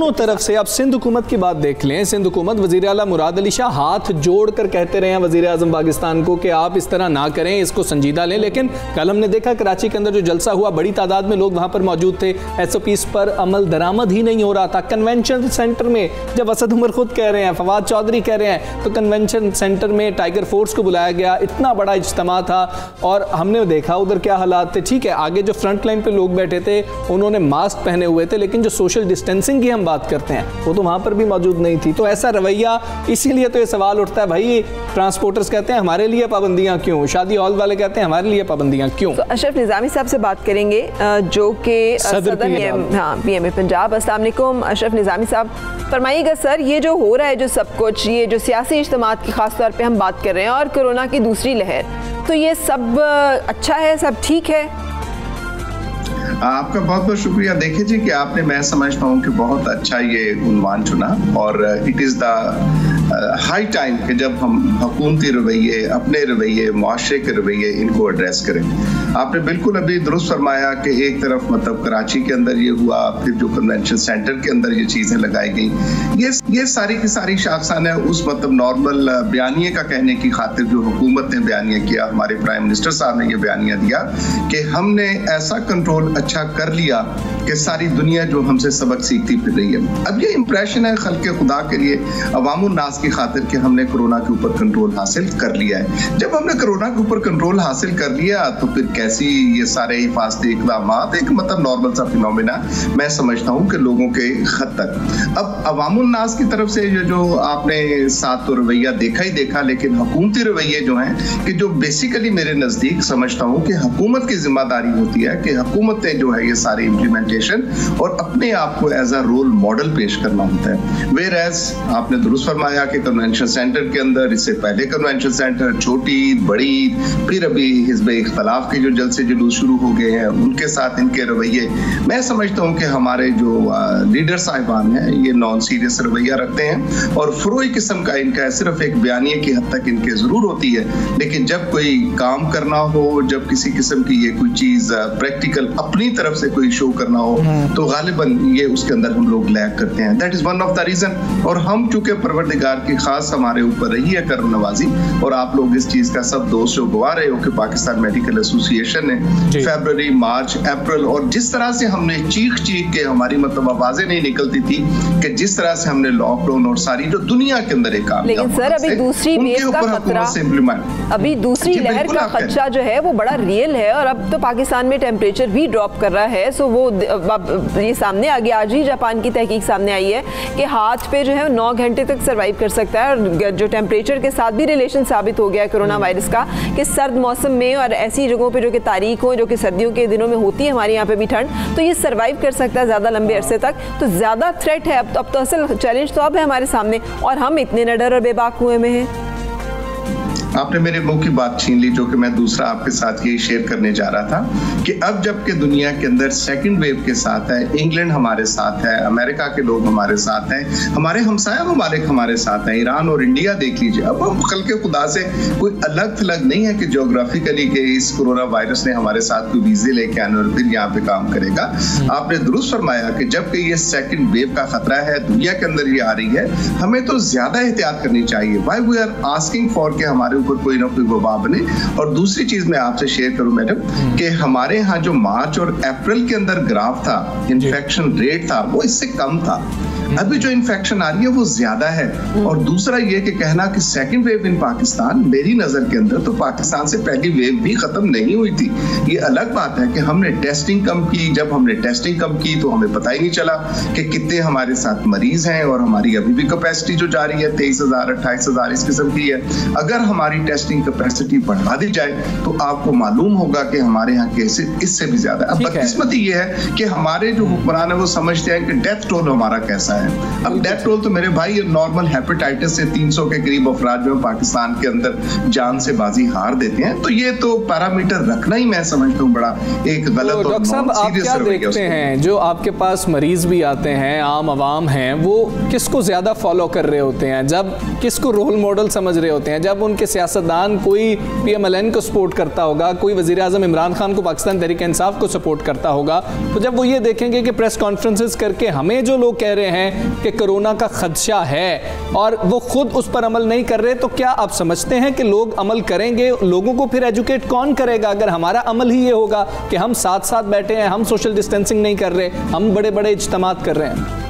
दोनों तरफ से। आप सिंध हुकूमत की बात देख लें, सिंध हुकूमत वज़ीर आला मुराद अली शाह हाथ जोड़कर कहते रहे हैं वज़ीर आज़म पाकिस्तान को कि आप इस तरह ना करें, इसको संजीदा लें। लेकिन कल हमने देखा कराची के अंदर जो जलसा हुआ बड़ी तादाद में लोग वहाँ पर मौजूद थे, एस ओ पीस पर अमल दरामद ही नहीं हो रहा था। कन्वेंशन सेंटर में जब असद उमर खुद कह रहे हैं, फवाद चौधरी कह रहे हैं, तो कन्वेंशन सेंटर में टाइगर फोर्स को बुलाया गया, इतना बड़ा इज्तिमा था और हमने देखा उधर क्या हालात थे। ठीक है, आगे जो फ्रंट लाइन पर लोग बैठे थे उन्होंने मास्क पहने हुए थे, लेकिन जो सोशल डिस्टेंसिंग हम बात करते हैं वो तो वहां पर भी मौजूद नहीं थी। तो ऐसा रवैया, इसीलिए तो ये सवाल उठता है भाई, ट्रांसपोर्टर्स कहते हैं हमारे लिए पाबंदियां क्यों, शादी हॉल वाले कहते हैं हमारे लिए पाबंदियां क्यों। तो अशरफ निजामी साहब से बात करेंगे जो कि सदर पीएमए पंजाब। अस्सलाम वालेकुम अशरफ निजामी साहब, फरमाइएगा सर ये जो हो रहा है, जो सब कुछ, ये जो सियासी इज्तिमात की खास तौर पे हम बात कर रहे हैं और कोरोना की दूसरी लहर, तो ये सब अच्छा है, सब ठीक है? आपका बहुत बहुत शुक्रिया। देखिए जी कि आपने, मैं समझता हूँ कि बहुत अच्छा ये उन्वान चुना और it is the high time कि जब हम हुकूमती रवैये, अपने रवैये, मुआशरे के रवैये, इनको एड्रेस करें। आपने बिल्कुल अभी दुरुस्त फरमाया कि एक तरफ मतलब कराची के अंदर ये हुआ, फिर जो कन्वेंशन सेंटर के अंदर ये चीज़ें लगाई गई, ये ये सारी की सारी शाखसाना उस मतलब नॉर्मल बयानिए का कहने की खातिर जो हुकूमत ने बयानिया किया, हमारे प्राइम मिनिस्टर साहब ने ये बयानिया दिया कि हमने ऐसा कंट्रोल अच्छा कर लिया कि सारी दुनिया जो हमसे सबक सीखती फिर रही है। अब ये इंप्रेशन है खल्के खुदा के लिए, अवामुन नास की खातिर कि हमने कोरोना के ऊपर कंट्रोल हासिल कर लिया है। जब हमने कोरोना के ऊपर कंट्रोल हासिल कर लिया तो फिर कैसी ये सारे हिफाजती इकदाम, एक मतलब नॉर्मल सा फिनोमेना मैं समझता हूँ कि लोगों के खत तक। अब अवामुन नास की तरफ से ये जो आपने साथ तो रवैया देखा ही देखा, लेकिन हुकूमती रवैये जो हैं कि जो बेसिकली मेरे नज़दीक समझता हूँ कि हुकूमत की जिम्मेदारी होती है कि हुकूमतें जो है ये सारी इम्प्लीमेंटेशन और अपने आप को एज अ रोल मॉडल पेश करना होता है। वेयर एज आपने दुरुस्त फरमाया कि कन्वेंशन सेंटर के अंदर, इससे पहले कन्वेंशन सेंटर, छोटी बड़ी, फिर अभी हिज़्ब इख्तलाफ के जो जलसे जुलूस शुरू हो गए हैं उनके साथ इनके रवैये, मैं समझता हूँ कि हमारे जो लीडर साहिबान हैं ये नॉन सीरियस रवैया रखते हैं और फरोई किस्म का इनका सिर्फ एक बयानिए की हद तक इनके ज़रूर होती है, लेकिन जब कोई काम करना हो, जब किसी किस्म की ये कोई चीज़ प्रैक्टिकल अपनी तरफ से कोई शो करना हो तो गालिबन ये उसके अंदर हम लोग लैग करते हैं। That is one of the reason. और हम चूँकि परवरदिगार की खास हमारे ऊपर रही है करम नवाजी, और आप लोग इस चीज़ का सब दोस्त जो गवा रहे हो कि पाकिस्तान मेडिकल एसोसिएशन ने फरवरी, मार्च, अप्रैल और जिस तरह से हमने चीख चीख के, हमारी मतलब आवाज़ें नहीं निकलती थी कि जिस तरह से हमने लॉकडाउन और सारी जो दुनिया के अंदर एक लेकिन सर अभी दूसरी वेव का खतरा, अभी दूसरी लहर का खदशा जो है वो बड़ा रियल है और अब तो पाकिस्तान में टेम्परेचर भी ड्रॉप कर रहा है। सो वो ये सामने आ गया, आज ही जापान की तहकीक सामने आई है कि हाथ पे जो है नौ घंटे तक सर्वाइव कर सकता है और जो टेम्परेचर के साथ भी रिलेशन साबित हो गया है कोरोना वायरस का कि सर्द मौसम में और ऐसी जगहों पे जो कि तारीख हो, जो कि सर्दियों के दिनों में होती है, हमारे यहाँ पे भी ठंड, तो ये सर्वाइव कर सकता है ज़्यादा लंबे अरसे तक। तो ज़्यादा थ्रेट है अब तो, अब तो असल चैलेंज तो अब है हमारे सामने और हम इतने निडर और बेबाक हुए में हैं। आपने मेरे मुंह की बात छीन ली, जो कि मैं दूसरा आपके साथ यही शेयर करने जा रहा था कि अब जबकि दुनिया के अंदर सेकंड वेव के साथ है, इंग्लैंड हमारे साथ है, अमेरिका के लोग हमारे साथ हैं, हमारे हमसाया ममालिक हमारे साथ हैं, ईरान और इंडिया देख लीजिए। अब हम खल्के खुदा से कोई अलग थलग नहीं है कि जोग्राफिकली के इस कोरोना वायरस ने हमारे साथ कोई वीजे लेके आने और फिर यहाँ पे काम करेगा। आपने दुरुस्त फरमाया कि जबकि ये सेकेंड वेव का खतरा है, दुनिया के अंदर ये आ रही है, हमें तो ज्यादा एहतियात करनी चाहिए। Why we are asking for के हमारे ऊपर कोई ना कोई वबा बने। और दूसरी चीज मैं आपसे शेयर करूं मैडम कि हमारे यहाँ जो मार्च और अप्रैल के अंदर ग्राफ था, इन्फेक्शन रेट था, वो इससे कम था। अभी जो इन्फेक्शन आ रही है वो ज्यादा है। और दूसरा ये कि कहना कि सेकंड वेव इन पाकिस्तान, मेरी नजर के अंदर तो पाकिस्तान से पहली वेव भी खत्म नहीं हुई थी। ये अलग बात है कि हमने टेस्टिंग कम की, जब हमने टेस्टिंग कम की तो हमें पता ही नहीं चला कि कितने हमारे साथ मरीज हैं और हमारी अभी भी कैपेसिटी जो जारी है तेईस हजार अट्ठाईस हजार इस किस्म की है। अगर हमारी टेस्टिंग कैपेसिटी बढ़ा दी जाए तो आपको मालूम होगा कि हमारे यहाँ केसेस इससे भी ज्यादा। अब बदकिस्मती ये है कि हमारे जो हुक्मरान है वो समझते हैं कि डेथ टोल हमारा कैसा है। अब डेथ टोल तो मेरे भाई नॉर्मल हेपेटाइटिस से तीन सौ के करीब अफराद जो पाकिस्तान के अंदर जान से बाजी हार देते हैं, तो ये तो पैरामीटर रखना ही मैं समझता हूं बड़ा एक गलत। डॉक्टर साहब आप क्या देखते हैं, जो आपके पास मरीज भी आते हैं, आम आवाम हैं, वो किसको ज्यादा फॉलो कर रहे होते हैं, जब किसको रोल मॉडल समझ रहे होते हैं? जब उनके सियासतदान कोई पीएमएलएन को सपोर्ट करता होगा, कोई वजीर आजम इमरान खान को, पाकिस्तान तहरीक इंसाफ को सपोर्ट करता होगा, तो जब वो ये देखेंगे कि प्रेस कॉन्फ्रेंसेस करके हमें जो लोग कह रहे हैं कि कोरोना का खदशा है और वो खुद उस पर अमल नहीं कर रहे, तो क्या आप समझते हैं कि लोग अमल करेंगे? लोगों को फिर एजुकेट कौन करेगा अगर हमारा अमल ही ये होगा कि हम साथ साथ बैठे हैं, हम सोशल डिस्टेंसिंग नहीं कर रहे, हम बड़े बड़े इज्तिमात कर रहे हैं?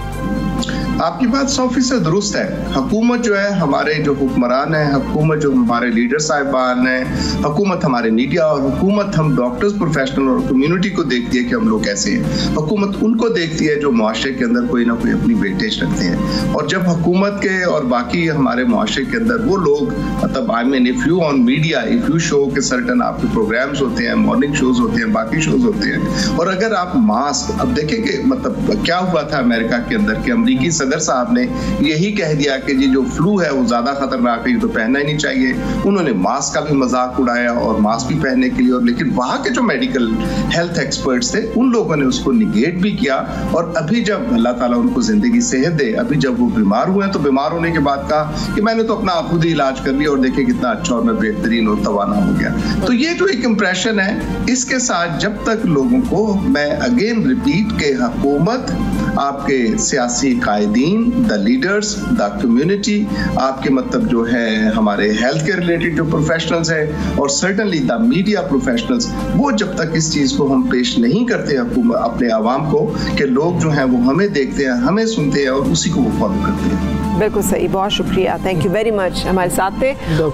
आपकी बात सौ फीसद दुरुस्त है। हुकूमत जो है, हमारे जो हुक्मरान हैं, हुकूमत जो हमारे लीडर साहिबान हैं, हुकूमत हमारे मीडिया और हुकूमत हम डॉक्टर्स, प्रोफेशनल और कम्युनिटी को देखती है कि हम लोग कैसे हैं। हुकूमत उनको देखती है जो माशरे के अंदर कोई ना कोई अपनी वेटेज रखते हैं। और जब हुकूमत के और बाकी हमारे माशरे के अंदर वो लोग मतलब I mean if you on media, if you show के सर्टन आपके प्रोग्राम्स होते हैं, मॉर्निंग शोज होते हैं, बाकी शोज होते हैं, और अगर आप मास्क, अब देखेंगे मतलब क्या हुआ था अमेरिका के अंदर कि अमरीकी सदर साहब ने यही कह दिया कि जी जो फ्लू है वो ज्यादा खतरनाक है, ये तो पहनना ही नहीं चाहिए। उन्होंने मास्क का भी मजाक उड़ाया और मास्क भी पहनने के लिए, और लेकिन वहाँ के जो मेडिकल हेल्थ एक्सपर्ट्स थे उन लोगों ने उसको निगेट भी किया। और अभी जब अल्लाह ताला उनको जिंदगी सेहत दे, अभी जब वो बीमार हुए हैं तो बीमार होने के बाद कहा कि मैंने तो अपना आप खुद ही इलाज कर लिया और देखे कितना अच्छा और मैं बेहतरीन और तवाना हो गया। तो ये जो एक इम्प्रेशन है, इसके साथ जब तक लोगों को, मैं अगेन रिपीट के हुकूमत, आपके सियासी कायदीन, द लीडर्स, द कम्युनिटी, आपके मतलब जो है हमारे हेल्थ के रिलेटेड जो प्रोफेशनल्स हैं और सर्टनली द मीडिया प्रोफेशनल्स, वो जब तक इस चीज़ को हम पेश नहीं करते अपने आवाम को कि लोग जो हैं वो हमें देखते हैं, हमें सुनते हैं और उसी को वो फॉलो करते हैं। बिल्कुल सही, बहुत शुक्रिया, थैंक यू वेरी मच। हमारे साथ थे,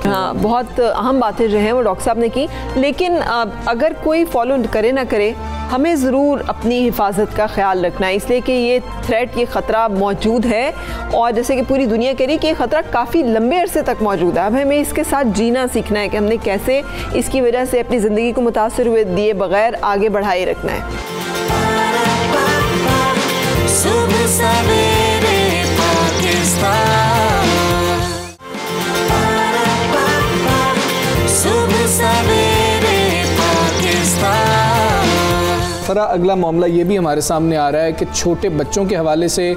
हाँ, बहुत अहम बातें जो हैं वो डॉक्टर साहब ने की, लेकिन अगर कोई फॉलो करे ना करे, हमें ज़रूर अपनी हिफाजत का ख्याल रखना है, इसलिए कि ये थ्रेट, ये ख़तरा मौजूद है और जैसे कि पूरी दुनिया कह रही है कि ये ख़तरा काफ़ी लंबे अरसे तक मौजूद है। अब हमें इसके साथ जीना सीखना है कि हमने कैसे इसकी वजह से अपनी ज़िंदगी को मुतासर हुए दिए बगैर आगे बढ़ाए रखना है। फरा, अगला मामला ये भी हमारे सामने आ रहा है कि छोटे बच्चों के हवाले से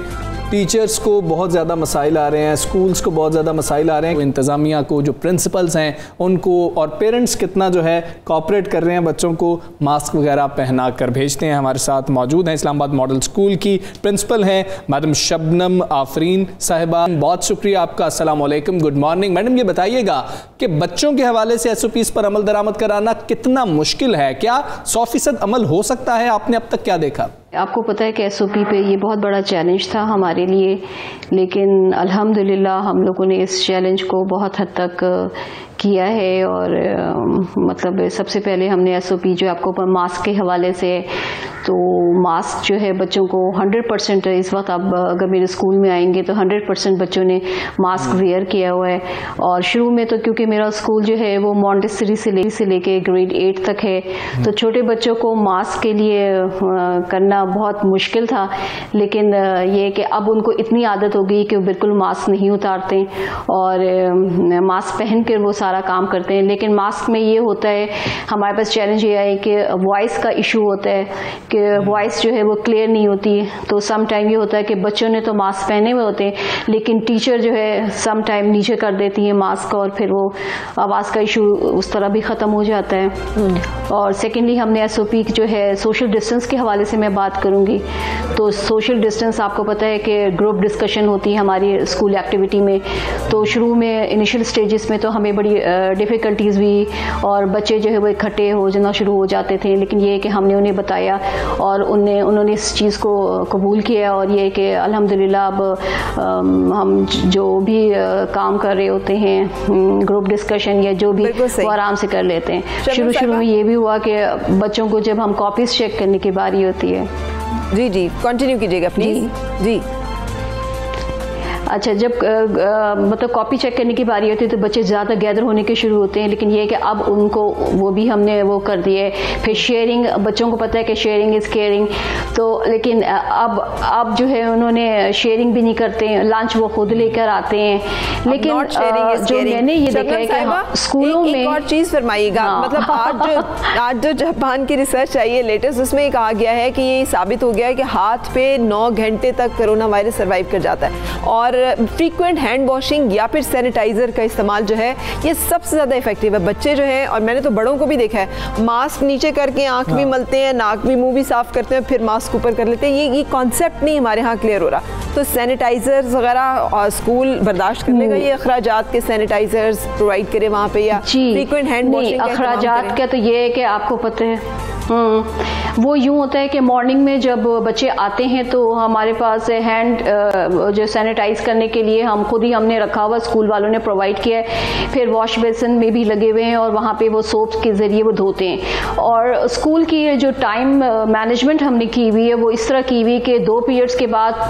टीचर्स को बहुत ज़्यादा मसाइल आ रहे हैं, स्कूल्स को बहुत ज़्यादा मसाइल आ रहे हैं, इंतज़ामिया को, जो प्रिंसिपल्स हैं उनको, और पेरेंट्स कितना जो है कॉपरेट कर रहे हैं, बच्चों को मास्क वगैरह पहना कर भेजते हैं। हमारे साथ मौजूद हैं इस्लामाबाद मॉडल स्कूल की प्रिंसिपल हैं मैडम शबनम आफरीन साहिबा, बहुत शुक्रिया आपका, अस्सलाम वालेकुम, गुड मॉर्निंग। मैडम ये बताइएगा कि बच्चों के हवाले से एस ओ पीज़ पर अमल दरामद कराना कितना मुश्किल है, क्या सौ फीसद अमल हो सकता है, आपने अब तक क्या देखा? आपको पता है कि एस ओ पी पे ये बहुत बड़ा चैलेंज था हमारे लिए, लेकिन अल्हम्दुलिल्लाह हम लोगों ने इस चैलेंज को बहुत हद तक किया है। और मतलब सबसे पहले हमने एस ओ पी जो आपको पर मास्क के हवाले से, तो मास्क जो है बच्चों को हंड्रेड परसेंट, इस वक्त आप अगर मेरे स्कूल में आएंगे तो हंड्रेड परसेंट बच्चों ने मास्क वेयर किया हुआ है। और शुरू में तो क्योंकि मेरा स्कूल जो है वो मॉन्टेसरी से ले से लेके ग्रेड एट तक है, तो छोटे बच्चों को मास्क के लिए करना बहुत मुश्किल था, लेकिन ये कि अब उनको इतनी आदत हो गई कि वो बिल्कुल मास्क नहीं उतारते और मास्क पहन कर वो सारा काम करते हैं। लेकिन मास्क में ये होता है, हमारे पास चैलेंज ये है कि वॉइस का इशू होता है कि वॉइस जो है वो क्लियर नहीं होती, तो सम टाइम ये होता है कि बच्चों ने तो मास्क पहने हुए होते हैं लेकिन टीचर जो है सम टाइम नीचे कर देती है मास्क और फिर वो आवाज़ का इशू उस तरह भी ख़त्म हो जाता है। और सेकेंडली हमने एस ओ पी जो है सोशल डिस्टेंस के हवाले से मैं बात करूँगी, तो सोशल डिस्टेंस आपको पता है कि ग्रुप डिस्कशन होती है हमारी स्कूल एक्टिविटी में, तो शुरू में इनिशियल स्टेजेस में तो हमें बड़ी डिफ़िकल्टीज़ हुई और बच्चे जो है वो इकट्ठे हो जाना शुरू हो जाते थे, लेकिन ये कि हमने उन्हें बताया और उन्हें उन्होंने इस चीज़ को कबूल किया। और ये कि अल्हम्दुलिल्लाह अब हम जो भी काम कर रहे होते हैं ग्रुप डिस्कशन या जो भी, वो आराम से कर लेते हैं। शुरू शुरू में ये भी हुआ कि बच्चों को जब हम कॉपीज़ चेक करने की बारी होती है, जी जी कंटिन्यू कीजिएगा प्लीज़ जी। अच्छा, जब आ, मतलब कॉपी चेक करने की बारी होती है तो बच्चे ज़्यादा गैदर होने के शुरू होते हैं, लेकिन ये कि अब उनको वो भी हमने वो कर दिए। फिर शेयरिंग, बच्चों को पता है कि शेयरिंग इज़ केयरिंग, तो लेकिन अब अब जो है उन्होंने शेयरिंग भी नहीं करते हैं, लंच वो खुद लेकर आते हैं। लेकिन जो मैंने ये देखा है कि स्कूलों में, एक और चीज़ फरमाइएगा, मतलब आज जो आज जो जापान की रिसर्च आई है लेटेस्ट, उसमें एक आ गया है कि ये साबित हो गया है कि हाथ पे नौ घंटे तक कोरोना वायरस सर्वाइव कर जाता है, और फ्रीक्वेंट हैंड वॉशिंग या फिर सैनिटाइजर का इस्तेमाल जो है ये सबसे ज़्यादा इफेक्टिव है। बच्चे जो हैं, और मैंने तो बड़ों को भी देखा है, मास्क नीचे करके आंख भी मलते हैं, नाक भी, मुंह भी साफ करते हैं, फिर मास्क ऊपर कर लेते हैं। ये ये कॉन्सेप्ट नहीं हमारे यहाँ क्लियर हो रहा, तो सैनिटाइजर वगैरह और स्कूल बर्दाश्त करने का ये अखराजात के सैनिटाइजर्स प्रोवाइड करें वहाँ पे, या फ्रीक्वेंट हैंड वॉशिंग अखराजात का, तो ये है कि आपको पता है वो यूँ होता है कि मॉर्निंग में जब बच्चे आते हैं तो हमारे पास हैंड जो सैनिटाइज करने के लिए हम खुद ही हमने रखा हुआ, स्कूल वालों ने प्रोवाइड किया है, फिर वॉश बेसिन में भी लगे हुए हैं और वहाँ पे वो सोप के ज़रिए वो धोते हैं। और स्कूल की जो टाइम मैनेजमेंट हमने की हुई है वो इस तरह की हुई कि दो पीरियड्स के बाद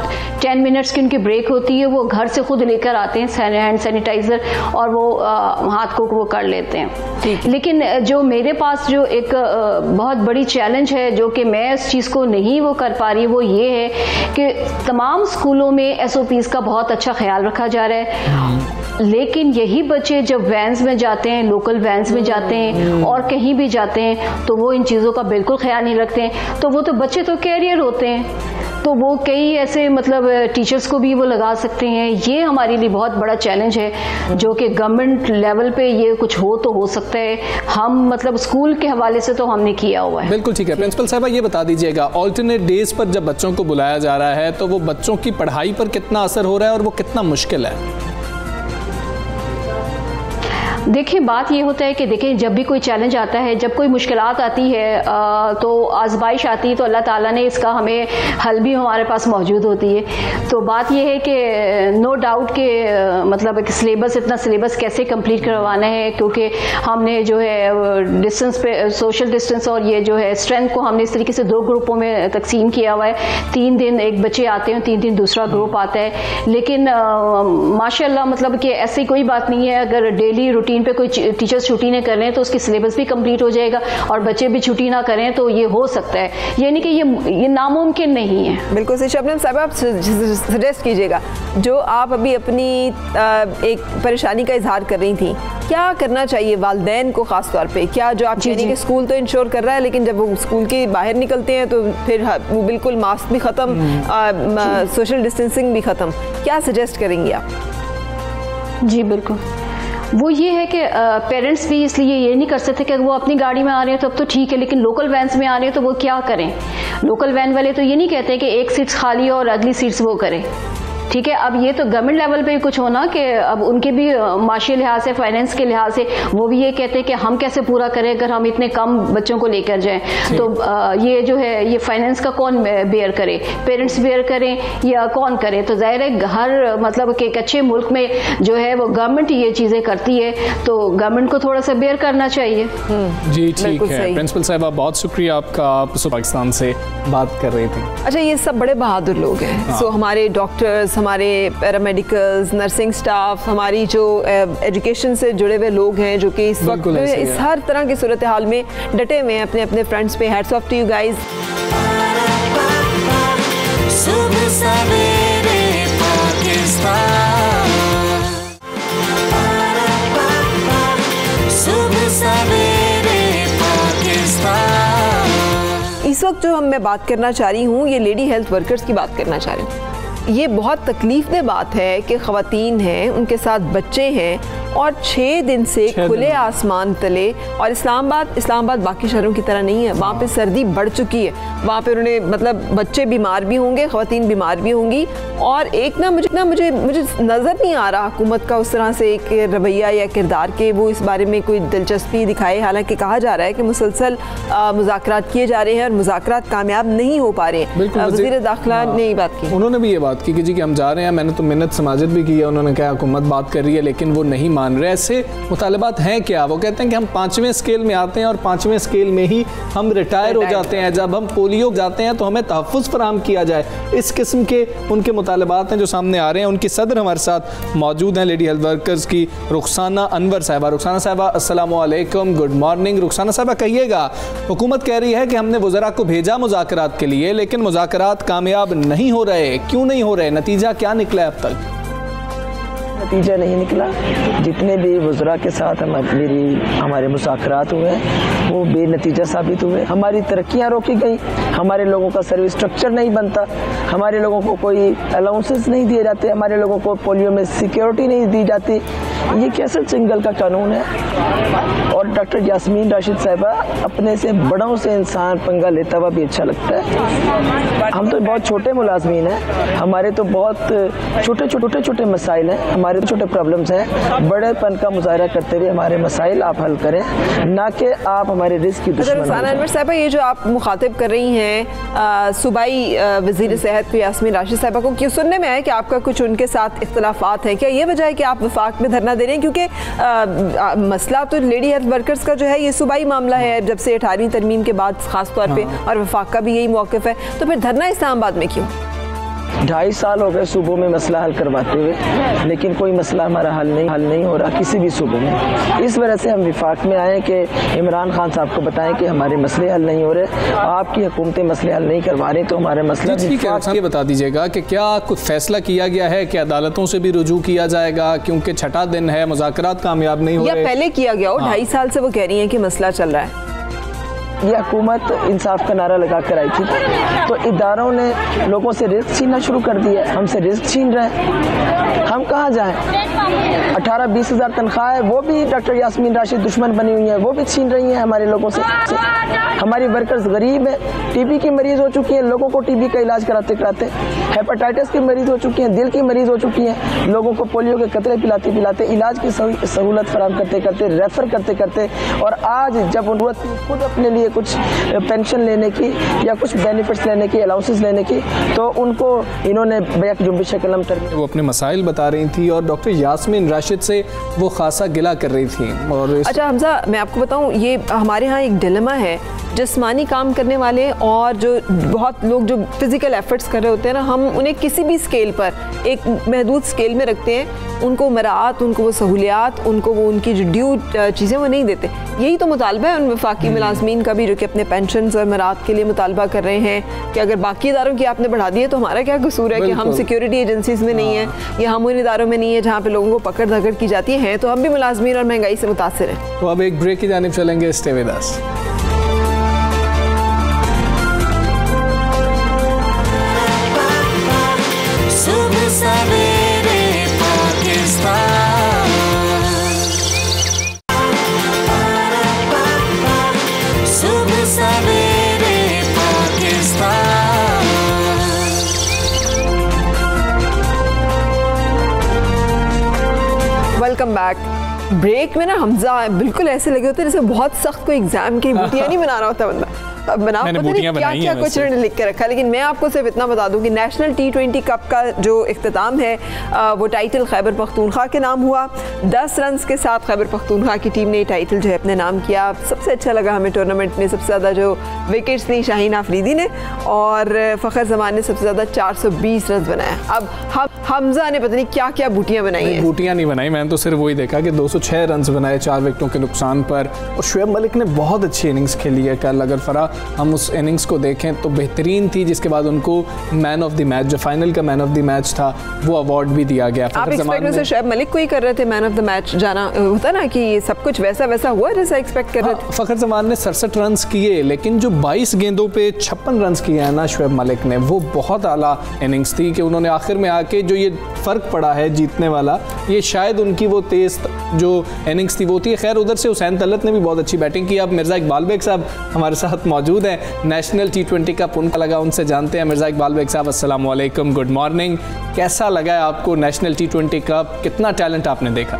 टेन मिनट्स की उनकी ब्रेक होती है, वो घर से खुद लेकर आते हैं हैंड सैनिटाइज़र और वो हाथ को वो कर लेते हैं। लेकिन जो मेरे पास जो एक बहुत बड़ी चैलेंज है जो कि मैं इस चीज़ को नहीं वो कर पा रही, वो ये है कि तमाम स्कूलों में एस ओ पीज़ का बहुत अच्छा ख्याल रखा जा रहा है, लेकिन यही बच्चे जब वैन्स में जाते हैं, लोकल वैन्स में जाते हैं और कहीं भी जाते हैं तो वो इन चीज़ों का बिल्कुल ख्याल नहीं रखते हैं। तो वो तो बच्चे तो कैरियर होते हैं, तो वो कई ऐसे मतलब टीचर्स को भी वो लगा सकते हैं। ये हमारे लिए बहुत बड़ा चैलेंज है जो कि गवर्नमेंट लेवल पे ये कुछ हो तो हो सकता है। हम मतलब स्कूल के हवाले से तो हमने किया हुआ है। बिल्कुल ठीक है। प्रिंसिपल साहबा ये बता दीजिएगा, ऑल्टरनेट डेज पर जब बच्चों को बुलाया जा रहा है तो वो बच्चों की पढ़ाई पर कितना असर हो रहा है और वो कितना मुश्किल है? देखिए बात ये होता है कि देखें जब भी कोई चैलेंज आता है, जब कोई मुश्किलात आती है आ, तो आजमाइश आती है, तो अल्लाह ताला ने इसका हमें हल भी हमारे पास मौजूद होती है। तो बात ये है कि नो डाउट के मतलब एक सिलेबस, इतना सिलेबस कैसे कंप्लीट करवाना है, क्योंकि हमने जो है डिस्टेंस पे सोशल डिस्टेंस और ये जो है स्ट्रेंथ को हमने इस तरीके से दो ग्रुपों में तकसीम किया हुआ है। तीन दिन एक बच्चे आते हैं, तीन दिन दूसरा ग्रुप आता है, लेकिन माशाल्लाह मतलब कि ऐसी कोई बात नहीं है। अगर डेली रूटीन पे कोई टीचर्स छुट्टी न करें तो उसकी सिलेबस भी कंप्लीट हो जाएगा और बच्चे भी छुट्टी ना करें तो ये हो सकता है, यानी कि ये ये नामुमकिन नहीं है। बिल्कुल सही। शबनम साहब आप सजेस्ट कीजिएगा, जो आप अभी अपनी एक परेशानी का इजहार कर रही थी, क्या करना चाहिए वालिदैन को खास तौर पे? क्या जो आप कह रही हैं कि स्कूल तो इंश्योर कर रहा है लेकिन जब वो स्कूल के बाहर निकलते हैं तो फिर वो बिल्कुल मास्क भी खत्म, सोशल डिस्टेंसिंग भी खत्म, क्या सजेस्ट करेंगी आप? जी बिल्कुल, वो ये है कि पेरेंट्स भी इसलिए ये नहीं कर सकते कि वो अपनी गाड़ी में आ रहे हैं तो अब तो ठीक है, लेकिन लोकल वैन्स में आ रहे हैं तो वो क्या करें? लोकल वैन वाले तो ये नहीं कहते कि एक सीट खाली हो और अगली सीट्स वो करें, ठीक है। अब ये तो गवर्नमेंट लेवल पे कुछ होना कि अब उनके भी माशी लिहाज से, फाइनेंस के लिहाज से वो भी ये कहते हैं कि हम कैसे पूरा करें अगर हम इतने कम बच्चों को लेकर जाएं, तो ये जो है ये फाइनेंस का कौन बेयर करे? पेरेंट्स बेयर करें या कौन करे? तो जाहिर है हर मतलब कि एक अच्छे मुल्क में जो है वो गवर्नमेंट ये चीज़ें करती है, तो गवर्नमेंट को थोड़ा सा बेयर करना चाहिए। जी ठीक है। प्रिंसिपल साहब आप बहुत शुक्रिया आपका, आप पाकिस्तान से बात कर रहे थे। अच्छा ये सब बड़े बहादुर लोग हैं, सो हमारे डॉक्टर्स, हमारे पैरामेडिकल्स, नर्सिंग स्टाफ, हमारी जो एजुकेशन से जुड़े हुए लोग हैं जो कि इस वक्त इस हर तरह की सूरत हाल में डटे हुए हैं अपने अपने फ्रंट्स पे। Hats off to you guys. इस वक्त जो हम मैं बात करना चाह रही हूँ, ये लेडी हेल्थ वर्कर्स की बात करना चाह रही हूँ। ये बहुत तकलीफदेह बात है कि ख़वातीन हैं, उनके साथ बच्चे हैं और छः दिन से खुले आसमान तले, और इस्लामाबाद इस्लामाबाद बाकी शहरों की तरह नहीं है, वहाँ पे सर्दी बढ़ चुकी है, वहाँ पे उन्होंने मतलब बच्चे बीमार भी होंगे, ख़वातीन बीमार भी होंगी, और एक ना मुझे ना मुझे मुझे नज़र नहीं आ रहा हुकूमत का उस तरह से एक रवैया या किरदार के वो इस बारे में कोई दिलचस्पी दिखाए। हालाँकि कहा जा रहा है कि मुसलसल मुज़ाकरात किए जा रहे हैं और मुज़ाकरात कामयाब नहीं हो पा रहे हैं। वज़ीर दाखिला ने ये बात की, उन्होंने भी ये बात की कि जी कि हम जा रहे हैं, मैंने तो मिन्नत समाजत भी की है, उन्होंने कहा हुकूमत बात कर रही है लेकिन वो नहीं मान रहे। ऐसे मुतालबात हैं क्या? वो कहते हैं कि हम पाँचवें स्केल में आते हैं और पाँचवें स्केल में ही हम रिटायर हो जाते हैं, जब हम पोलियो जाते हैं तो हमें तहफ़्फ़ुज़ फराहम किया जाए। इस किस्म के उनके मुतालबात हैं जो सामने आ रहे हैं। उनकी सदर हमारे साथ मौजूद हैं, लेडी हेल्थ वर्कर्स की रुखसाना अनवर साहिबा। रुखसाना साहिबा अस्सलामु अलैकुम, गुड मॉर्निंग। रुखसाना साहिबा कहिएगा, हुकूमत कह रही है कि हमने वज़रा को भेजा मुज़ाकरात के लिए लेकिन मुज़ाकरात कामयाब नहीं हो रहे, क्यों नहीं हो रहे? नतीजा क्या निकला है? अब तक नतीजा नहीं निकला। जितने भी वज़रा के साथ हम मेरी हमारे मुसाकरात हुए वो बेनतीजा साबित हुए। हमारी तरक्कियाँ रोकी गई, हमारे लोगों का सर्विस स्ट्रक्चर नहीं बनता, हमारे लोगों को कोई अलाउंसेस नहीं दिए जाते, हमारे लोगों को पोलियो में सिक्योरिटी नहीं दी जाती। ये कैसे सिंगल का कानून है? और डॉक्टर यास्मीन राशिद साहिबा, अपने से बड़ों से इंसान पंगा लेता हुआ भी अच्छा लगता है। हम तो बहुत छोटे मुलाजमीन हैं, हमारे तो बहुत छोटे छोटे छोटे मसाइल हैं, हमारे छोटे प्रॉब्लम्स हैं। बड़ेपन का मुजाहरा करते हुए हमारे मसाइल आप हल करें, ना कि आप हमारे रिस्क की दुश्मन। रुखसाना अनवर साहिबा, ये जो आप मुखातिब कर रही हैं सूबाई वजीर सेहत को, यास्मीन राशिद साहिबा को, क्यों सुनने में आया कि आपका कुछ उनके साथ इख्तलाफात हैं? क्या ये वजह है कि आप वफाक में धरना दे रहे हैं? क्योंकि मसला तो लेडी हेल्थ वर्कर्स का जो है ये सूबाई मामला है, जब से अठारहवीं तरमीम के बाद खास तौर पर, और वफाक का भी यही मौक़िफ़ है, तो फिर धरना इस्लामाबाद में क्यों? ढाई साल हो गए सूबों में मसला हल करवाते हुए, लेकिन कोई मसला हमारा हल नहीं हल नहीं हो रहा किसी भी सूबे में। इस वजह से हम विफाक में आए कि इमरान खान साहब को बताएं कि हमारे मसले हल नहीं हो रहे, आपकी हुकूमतें मसले हल नहीं करवा रही, तो हमारे मसला ये बता दीजिएगा कि क्या कुछ फैसला किया गया है कि अदालतों से भी रुजू किया जाएगा, क्योंकि छठा दिन है, मुज़ाकरात कामयाब नहीं हो रहे, या पहले किया गया हो? ढाई साल से वो कह रही हैं कि मसला चल रहा है। ये हुकूमत इंसाफ का नारा लगा कर आई थी, तो इदारों ने लोगों से रिस्क छीनना शुरू कर दिया। हमसे रिस्क छीन रहे हैं, हम कहाँ जाएं? अठारह बीस हज़ार तनख्वाह है, वो भी डॉक्टर यास्मीन राशिद दुश्मन बनी हुई है, वो भी छीन रही हैं हमारे लोगों से। हमारी वर्कर्स गरीब है, टीबी की मरीज़ हो चुकी हैं, लोगों को टीबी का इलाज कराते कराते, हेपेटाइटिस की मरीज़ हो चुकी हैं, दिल की मरीज़ हो चुकी हैं, लोगों को पोलियो के कतरे पिलाते पिलाते, इलाज की सहूलत फराम करते करते, रेफ़र करते करते, और आज जब उन्होंने खुद अपने लिए कुछ पेंशन लेने की या कुछ बेनिफिट्स लेने की, अलाउंसेस लेने की, तो उनको इन्होंने बैक जुम्बिश कलम कर। वो अपने मसाइल बता रही थी और डॉक्टर यास्मीन राशिद से वो खासा गिला कर रही थी। और इस... अच्छा हमजा, मैं आपको बताऊं, ये हमारे यहाँ एक डिलेमा है, जिस्मानी काम करने वाले और जो बहुत लोग जो फिज़िकल एफर्ट्स कर रहे होते हैं ना, हम उन्हें किसी भी स्केल पर एक महदूद स्केल में रखते हैं, उनको मराआत, उनको वो सहूलियात, उनको वो उनकी जो ड्यू चीज़ें वो नहीं देते। यही तो मुतालबा है उन वफाकी मुलाजमीन का भी, जो कि अपने पेंशन और मराआत के लिए मुतालबा कर रहे हैं कि अगर बाकी इदारों की आपने बढ़ा दी है तो हमारा क्या कसूर है कि हम सिक्योरिटी एजेंसीज़ में नहीं है या हम उन इदारों में नहीं है जहाँ पर लोगों को पकड़ धकड़ की जाती है, तो हम भी मुलाजमीन और महंगाई से मुतासर हैं। तो अब एक ब्रेक की जानिब चलेंगे, stay with us. Welcome back. Break में ना हमजा बिल्कुल ऐसे लगे होते हैं जैसे बहुत सख्त कोई एग्जाम की बूटियाँ नहीं बना रहा होता बंदा, बना क्या क्या कुछ लिख के रखा है। लेकिन मैं आपको सिर्फ इतना बता दूं कि नेशनल टी ट्वेंटी कप का जो इख्तिताम है आ, वो टाइटल खैबर पख्तूनख्वा के नाम हुआ। दस रन के साथ खैबर पख्तूनख्वा की टीम ने टाइटल जो है अपने नाम किया। सबसे अच्छा लगा हमें टूर्नामेंट में सबसे ज़्यादा जो विकेट्स ली शाहीन आफरीदी ने, और फ़खर जमान ने सबसे ज़्यादा चार सौ बीस रन बनाए। अब हम हमजा ने पता नहीं क्या क्या बूटियाँ बनाई, बूटियाँ नहीं बनाई, मैंने तो सिर्फ वही देखा कि दो सौ छः रन बनाए चार विकेटों के नुकसान पर। और शोएब मलिक ने बहुत अच्छी इनिंग्स खेली है कल, अगर फरा हम उस इनिंग्स को देखें तो बेहतरीन थी, जिसके बाद उनको मैन ऑफ द मैच, जो फाइनल का मैन ऑफ द मैच था, वो अवार्ड भी दिया गया। आप एक्सपेक्ट में से शोएब मलिक को ही कर रहे थे मैन ऑफ द मैच जाना, होता ना कि ये सब कुछ वैसा वैसा हुआ जैसा एक्सपेक्ट कर रहे थे। फखर जमान ने सड़सठ रन किए, लेकिन जो बाईस गेंदों पे छप्पन रन किए हैं ना शोएब मलिक ने, वो बहुत आला इनिंग्स थी कि उन्होंने आखिर में आके जो ये फ़र्क पड़ा है जीतने वाला, ये शायद उनकी वो तेज़ जो इनिंग्स थी वो थी। खैर उधर से हुसैन तलत ने भी बहुत अच्छी बैटिंग की। अब मिर्ज़ा इकबाल बेग साहब हमारे साथ मौजूद हैं, नेशनल टी ट्वेंटी कप उनका लगा, उनसे जानते हैं। मिर्ज़ा इकबाल बेग साहब अस्सलाम वालेकुम, गुड मॉर्निंग, कैसा लगा है आपको नेशनल टी ट्वेंटी कप, कितना टैलेंट आपने देखा?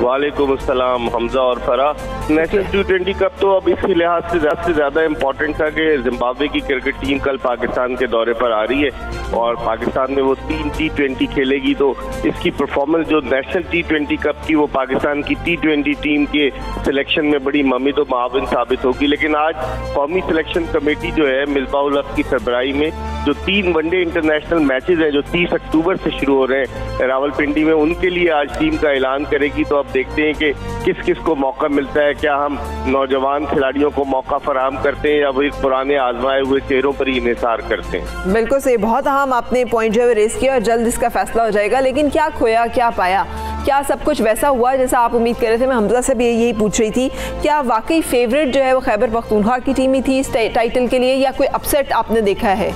वालेकुम अस्सलाम हमजा और Farah, national T twenty cup तो अब इसी लिहाज से ज़्यादा से ज़्यादा इम्पॉर्टेंट था कि जिम्बाब्वे की क्रिकेट टीम कल पाकिस्तान के दौरे पर आ रही है और पाकिस्तान में वो तीन टी ट्वेंटी खेलेगी, तो इसकी परफॉर्मेंस जो नेशनल टी ट्वेंटी कप की, वो पाकिस्तान की टी ट्वेंटी टीम के सिलेक्शन में बड़ी ममिद व मुआविन साबित होगी। लेकिन आज कौमी सिलेक्शन कमेटी जो है मिसबाहुल हक की सरबराही में जो तीन वनडे इंटरनेशनल मैचेज हैं जो तीस अक्टूबर से शुरू हो रहे हैं रावलपिंडी में, उनके लिए आज टीम का ऐलान करेगी। तो अब देखते हैं कि किस किस को मौका मिलता है, क्या हम नौजवान खिलाड़ियों को मौका फराहम करते हैं या वही पुराने आजमाए हुए चेहरों पर ही निसार करते हैं। बिल्कुल सही, बहुत अहम आपने पॉइंट जो है रेस किया और जल्द इसका फैसला हो जाएगा। लेकिन क्या खोया, क्या पाया, क्या सब कुछ वैसा हुआ जैसा आप उम्मीद कर रहे थे? मैं हमजा से भी यही पूछ रही थी, क्या वाकई फेवरेट जो है वो खैबर पख्तूनख्वा की टीम ही थी इस टाइटल के लिए, या कोई अपसेट आपने देखा है?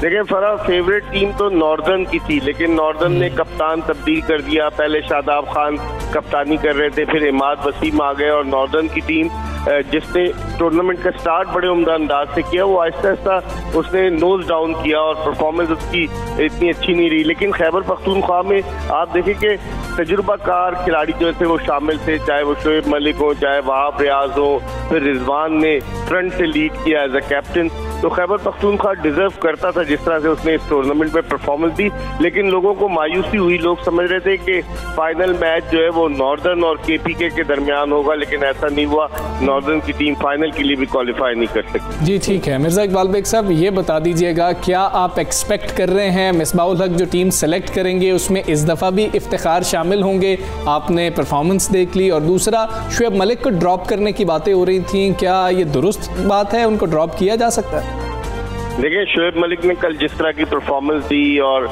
देखिए फरा, फेवरेट टीम तो नॉर्दर्न की थी, लेकिन नॉर्दर्न ने कप्तान तब्दील कर दिया। पहले शादाब खान कप्तानी कर रहे थे, फिर इमाद वसीम आ गए, और नॉर्दर्न की टीम जिसने टूर्नामेंट का स्टार्ट बड़े उम्दा अंदाज से किया, वो आहिस्ता आहिस्ता उसने नोज डाउन किया और परफॉर्मेंस उसकी इतनी अच्छी नहीं रही। लेकिन खैबर पख्तूनख्वा में आप देखें कि तजुर्बाकार खिलाड़ी जो थे वो शामिल थे, चाहे वो शोएब मलिक हो, चाहे वहाब रियाज हो, फिर रिजवान ने फ्रंट से लीड किया एज अ कैप्टन। तो खैबर पख्तूनख्वा डिजर्व करता था जिस तरह से उसने इस टूर्नामेंट में परफॉर्मेंस दी, लेकिन लोगों को मायूसी हुई। लोग समझ रहे थे कि फाइनल मैच जो है वो नॉर्दर्न और के पी के के दरमियान होगा, लेकिन ऐसा नहीं हुआ। नॉर्दर्न की टीम फाइनल के लिए भी क्वालिफाई नहीं कर सकती। जी ठीक है, मिर्जा इकबाल बेग साहब ये बता दीजिएगा क्या आप एक्सपेक्ट कर रहे हैं मिसबाउल हक जो टीम सेलेक्ट करेंगे उसमें इस दफ़ा भी इफ्तिखार शामिल होंगे? आपने परफॉर्मेंस देख ली। और दूसरा, शोएब मलिक को ड्रॉप करने की बातें हो रही थी, क्या ये दुरुस्त बात है? उनको ड्रॉप किया जा सकता है? देखिए, शोएब मलिक ने कल जिस तरह की परफॉर्मेंस दी और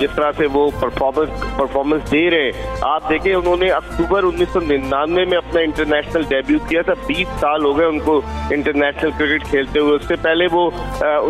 जिस तरह से वो परफॉर्मेंस परफॉर्मेंस दे रहे हैं, आप देखें उन्होंने अक्टूबर उन्नीस सौ निन्यानवे में अपना इंटरनेशनल डेब्यू किया था। बीस साल हो गए उनको इंटरनेशनल क्रिकेट खेलते हुए। उससे पहले वो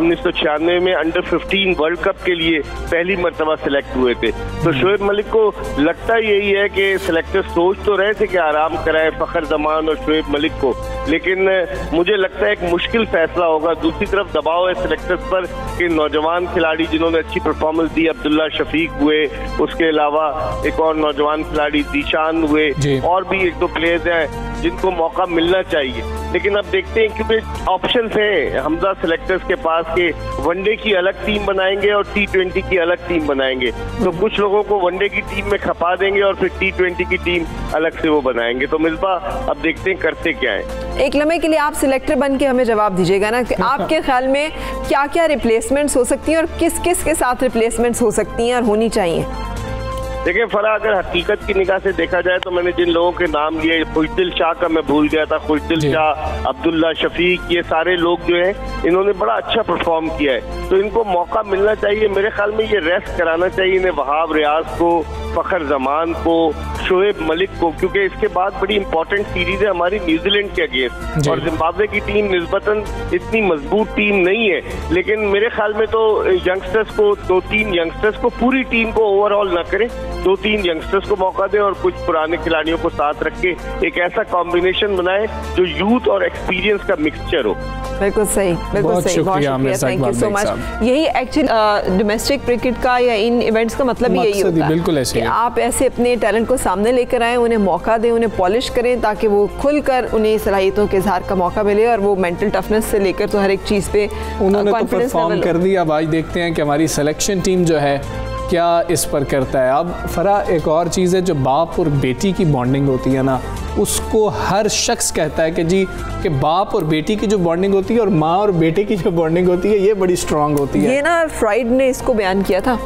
उन्नीस सौ छियानवे में अंडर फिफ्टीन वर्ल्ड कप के लिए पहली मरतबा सेलेक्ट हुए थे। तो शोएब मलिक को लगता यही है कि सेलेक्टर सोच तो रहे थे कि आराम कराए फखर जमान और शोएब मलिक को, लेकिन मुझे लगता है एक मुश्किल फैसला होगा। दूसरी तरफ दबाव है सेलेक्टर्स पर कि नौजवान खिलाड़ी जिन्होंने अच्छी परफॉर्मेंस दी, अब्दुल्ला शफीक हुए, उसके अलावा एक और नौजवान खिलाड़ी दीशान हुए, और भी एक दो प्लेयर्स हैं जिनको मौका मिलना चाहिए। लेकिन अब देखते हैं क्योंकि ऑप्शन है हमजा सेलेक्टर्स के पास के वनडे की अलग टीम बनाएंगे और टी ट्वेंटी की अलग टीम बनाएंगे। तो कुछ लोगों को वनडे की टीम में खपा देंगे और फिर टी ट्वेंटी की टीम अलग से वो बनाएंगे। तो मिसबा, अब देखते हैं करते क्या है। एक लम्हे के लिए आप सिलेक्टर बन के हमें जवाब दीजिएगा ना कि आपके ख्याल में क्या क्या रिप्लेसमेंट्स हो सकती हैं और किस किस के साथ रिप्लेसमेंट्स हो सकती हैं और होनी चाहिए? देखिए फरा, अगर हकीकत की निगाह से देखा जाए तो मैंने जिन लोगों के नाम लिए, खुशदिल शाह का मैं भूल गया था, खुशदिल शाह, अब्दुल्ला शफीक, ये सारे लोग जो हैं इन्होंने बड़ा अच्छा परफॉर्म किया है, तो इनको मौका मिलना चाहिए। मेरे ख्याल में ये रेस्ट कराना चाहिए इन्हें, वहाब रियाज को, फखर जमान को, शोएब मलिक को, क्योंकि इसके बाद बड़ी इंपॉर्टेंट सीरीज है हमारी न्यूजीलैंड के अगेंस्ट। और जिम्बाब्वे की टीम निस्बतन इतनी मजबूत टीम नहीं है, लेकिन मेरे ख्याल में तो यंगस्टर्स को, दो तीन यंगस्टर्स को, पूरी टीम को ओवरऑल ना करें, दो तीन यंगस्टर्स को मौका दें और कुछ पुराने खिलाड़ियों को साथ रख के एक ऐसा कॉम्बिनेशन बनाए जो यूथ और एक्सपीरियंस का मिक्सचर हो। बिल्कुल सही, बिल्कुल सही, बहुत शुक्रिया, थैंक यू सो मच। यही एक्चुअली डोमेस्टिक क्रिकेट का या इन इवेंट्स का मतलब यही होता है कि आप ऐसे अपने टैलेंट को सामने लेकर आएँ, उन्हें मौका दें, उन्हें पॉलिश करें ताकि वो खुल कर उन्हें सलाहियतों के इजहार का मौका मिले और वो मेंटल टफनेस से लेकर तो हर एक चीज़ पे उन्होंने तो परफॉर्म कर दिया। अब आज देखते हैं कि हमारी सिलेक्शन टीम जो है क्या इस पर करता है। अब फरा, एक और चीज़ है जो बाप और बेटी की बॉन्डिंग होती है ना, उसको हर शख्स कहता है कि जी कि बाप और बेटी की जो बॉन्डिंग होती है और माँ और बेटे की जो बॉन्डिंग होती है ये बड़ी स्ट्रांग होती है। ये ना फ्राइड ने इसको बयान किया था,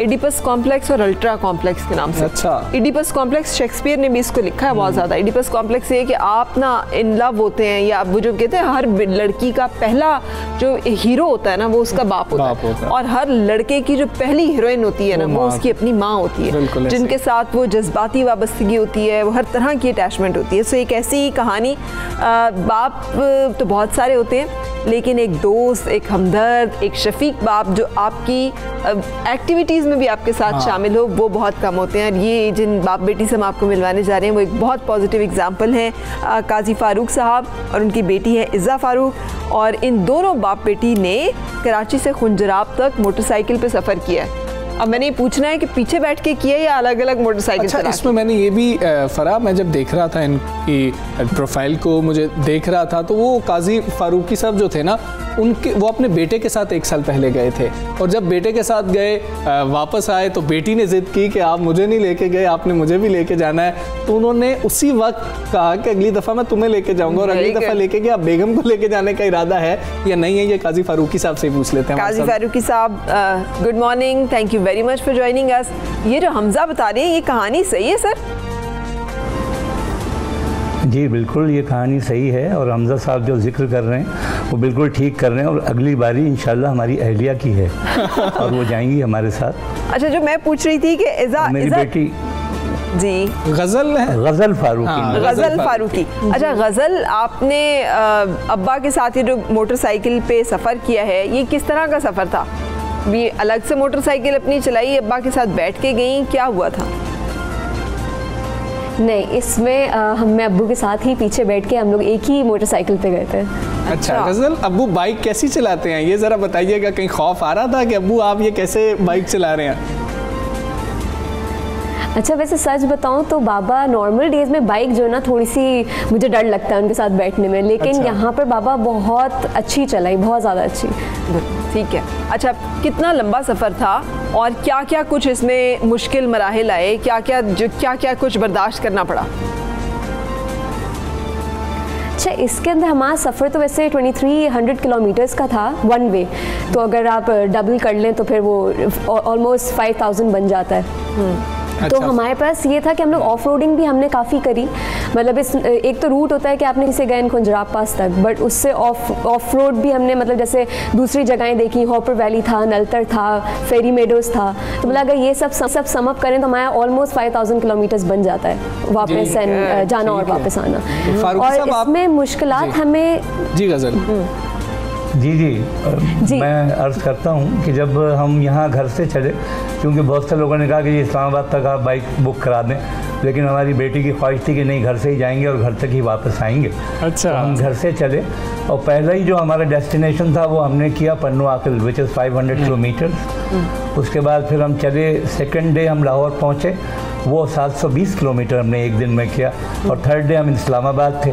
एडिपस कॉम्प्लेक्स और अल्ट्रा कॉम्प्लेक्स के नाम से। अच्छा, एडिपस कॉम्प्लेक्स शेक्सपियर ने भी इसको लिखा है बहुत ज़्यादा। एडिपस कॉम्प्लेक्स ये कि आप ना इन लव होते हैं, या वो जो कहते हैं हर लड़की का पहला जो हीरो होता है ना वो उसका बाप होता है, और हर लड़के की जो पहली हीरोइन होती है ना वो उसकी अपनी माँ होती है, जिनके साथ वो जज्बाती वाबस्तगी होती है, वो हर तरह की अटैचमेंट होती है। सो एक ऐसी कहानी, आ, बाप तो बहुत सारे होते हैं लेकिन एक दोस्त, एक हमदर्द, एक शफीक बाप जो आपकी एक्टिविटीज़ में भी आपके साथ हाँ। शामिल हो, वो बहुत कम होते हैं। और ये जिन बाप बेटी से हम आपको मिलवाने जा रहे हैं वो एक बहुत पॉजिटिव एग्जाम्पल हैं, काजी फ़ारूक साहब और उनकी बेटी है इज़्ज़ा फ़ारूक, और इन दोनों बाप बेटी ने कराची से खुंजराब तक मोटरसाइकिल पर सफ़र किया है। अब मैंने पूछना है कि पीछे बैठ के किया या अलग अलग मोटरसाइकिल? अच्छा, इसमें मैंने ये भी फरा, मैं जब देख रहा था इनकी प्रोफाइल को, मुझे देख रहा था तो वो काजी फारूकी साहब जो थे ना, उनके वो अपने बेटे के साथ एक साल पहले गए थे और जब बेटे के साथ गए वापस आए तो बेटी ने ज़िद की कि आप मुझे नहीं लेके गए, आपने मुझे भी लेके जाना है। तो उन्होंने उसी वक्त कहा कि अगली दफ़ा मैं तुम्हें लेके जाऊँगा, और अगली दफ़ा लेके गया। बेगम को लेके जाने का इरादा है या नहीं है ये काजी फारूकी साहब से पूछ लेते हैं। काजी फारूकी साहब, good morning, thank you very much for joining us. ये जो हमजा बता रहे हैं ये कहानी सही है सर? जी बिल्कुल, ये कहानी सही है और हमजा साहब जो जिक्र कर रहे हैं वो बिल्कुल ठीक कर रहे हैं, और अगली बारी इंशाल्लाह हमारी अहलिया की है और वो जाएंगी हमारे साथ। अच्छा, जो मैं पूछ रही थी कि इज़ा, मेरी इज़ा... बेटी जी गज़ल है, गज़ल फारूकी, हाँ, गज़ल फारूकी। अच्छा गज़ल, आपने अब्बा के साथ ये जो मोटरसाइकिल पे सफ़र किया है ये किस तरह का सफ़र था? ये अलग से मोटरसाइकिल अपनी चलाई, अब्बा के साथ बैठ के गई, क्या हुआ था? नहीं, इसमें हम मैं अब्बू के साथ ही पीछे बैठ के हम लोग एक ही मोटरसाइकिल पे गए थे। अच्छा गज़ल, अब्बू बाइक कैसी चलाते हैं ये ज़रा बताइएगा, कहीं खौफ आ रहा था कि अब्बू आप ये कैसे बाइक चला रहे हैं? अच्छा, वैसे सच बताऊं तो बाबा नॉर्मल डेज़ में बाइक जो है ना थोड़ी सी मुझे डर लगता है उनके साथ बैठने में, लेकिन अच्छा। यहाँ पर बाबा बहुत अच्छी चलाई, बहुत ज़्यादा अच्छी। ठीक है, अच्छा कितना लंबा सफ़र था और क्या क्या कुछ इसमें मुश्किल मराहिल आए, क्या क्या जो क्या क्या कुछ बर्दाश्त करना पड़ा? अच्छा, इसके अंदर हमारा सफ़र तो वैसे तेईस सौ किलोमीटर्स का था वन वे, तो अगर आप डबल कर लें तो फिर वो ऑलमोस्ट पाँच हज़ार बन जाता है। अच्छा, तो हमारे पास ये था कि हम लोग ऑफ रोडिंग भी हमने काफ़ी करी, मतलब इस एक तो रूट होता है कि आपने इसे गए इन खुंजराब पास तक, बट उससे ऑफ ऑफ रोड भी हमने मतलब जैसे दूसरी जगहें देखी, हॉपर वैली था, नलतर था, फेरी मेडोज था, तो मतलब अगर ये सब सब सम अप करें तो हमारा ऑलमोस्ट पाँच हज़ार किलोमीटर्स बन जाता है वापस जाना और वापस आना। और इसमें मुश्किल हमें जी गजल जी जी, जी मैं अर्ज़ करता हूँ कि जब हम यहाँ घर से चले, क्योंकि बहुत से लोगों ने कहा कि ये इस्लामाबाद तक आप बाइक बुक करा दें, लेकिन हमारी बेटी की ख्वाहिश थी कि नहीं घर से ही जाएंगे और घर तक ही वापस आएंगे। अच्छा, तो हम घर से चले और पहला ही जो हमारा डेस्टिनेशन था वो हमने किया पन्नो आकिल, विच इज़ पाँच सौ किलोमीटर। उसके बाद फिर हम चले, सेकेंड डे हम लाहौर पहुँचे, वो सात सौ बीस किलोमीटर हमने एक दिन में किया, और थर्ड डे हम इस्लामाबाद थे।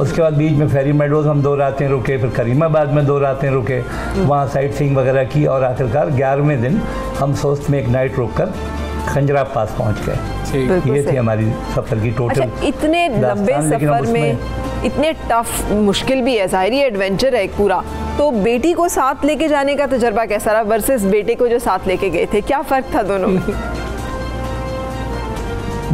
उसके बाद बीच में फेरी मेडोज हम दो रातें रुके, फिर करीमाबाद में दो रातें रुके, वहाँ साइट सीइंग वगैरह की, और आखिरकार ग्यारहवें दिन हम सोस्त में एक नाइट रुककर खंजराब पास पहुँच गए। ये थी हमारी सफ़र की टोटल। अच्छा, इतने लंबे सफ़र में इतने टफ मुश्किल भी है, ज़ाहिर एडवेंचर है एक पूरा, तो बेटी को साथ लेके जाने का तजर्बा कैसा रहा वर्सेस बेटे को जो साथ लेके गए थे, क्या फ़र्क था दोनों में?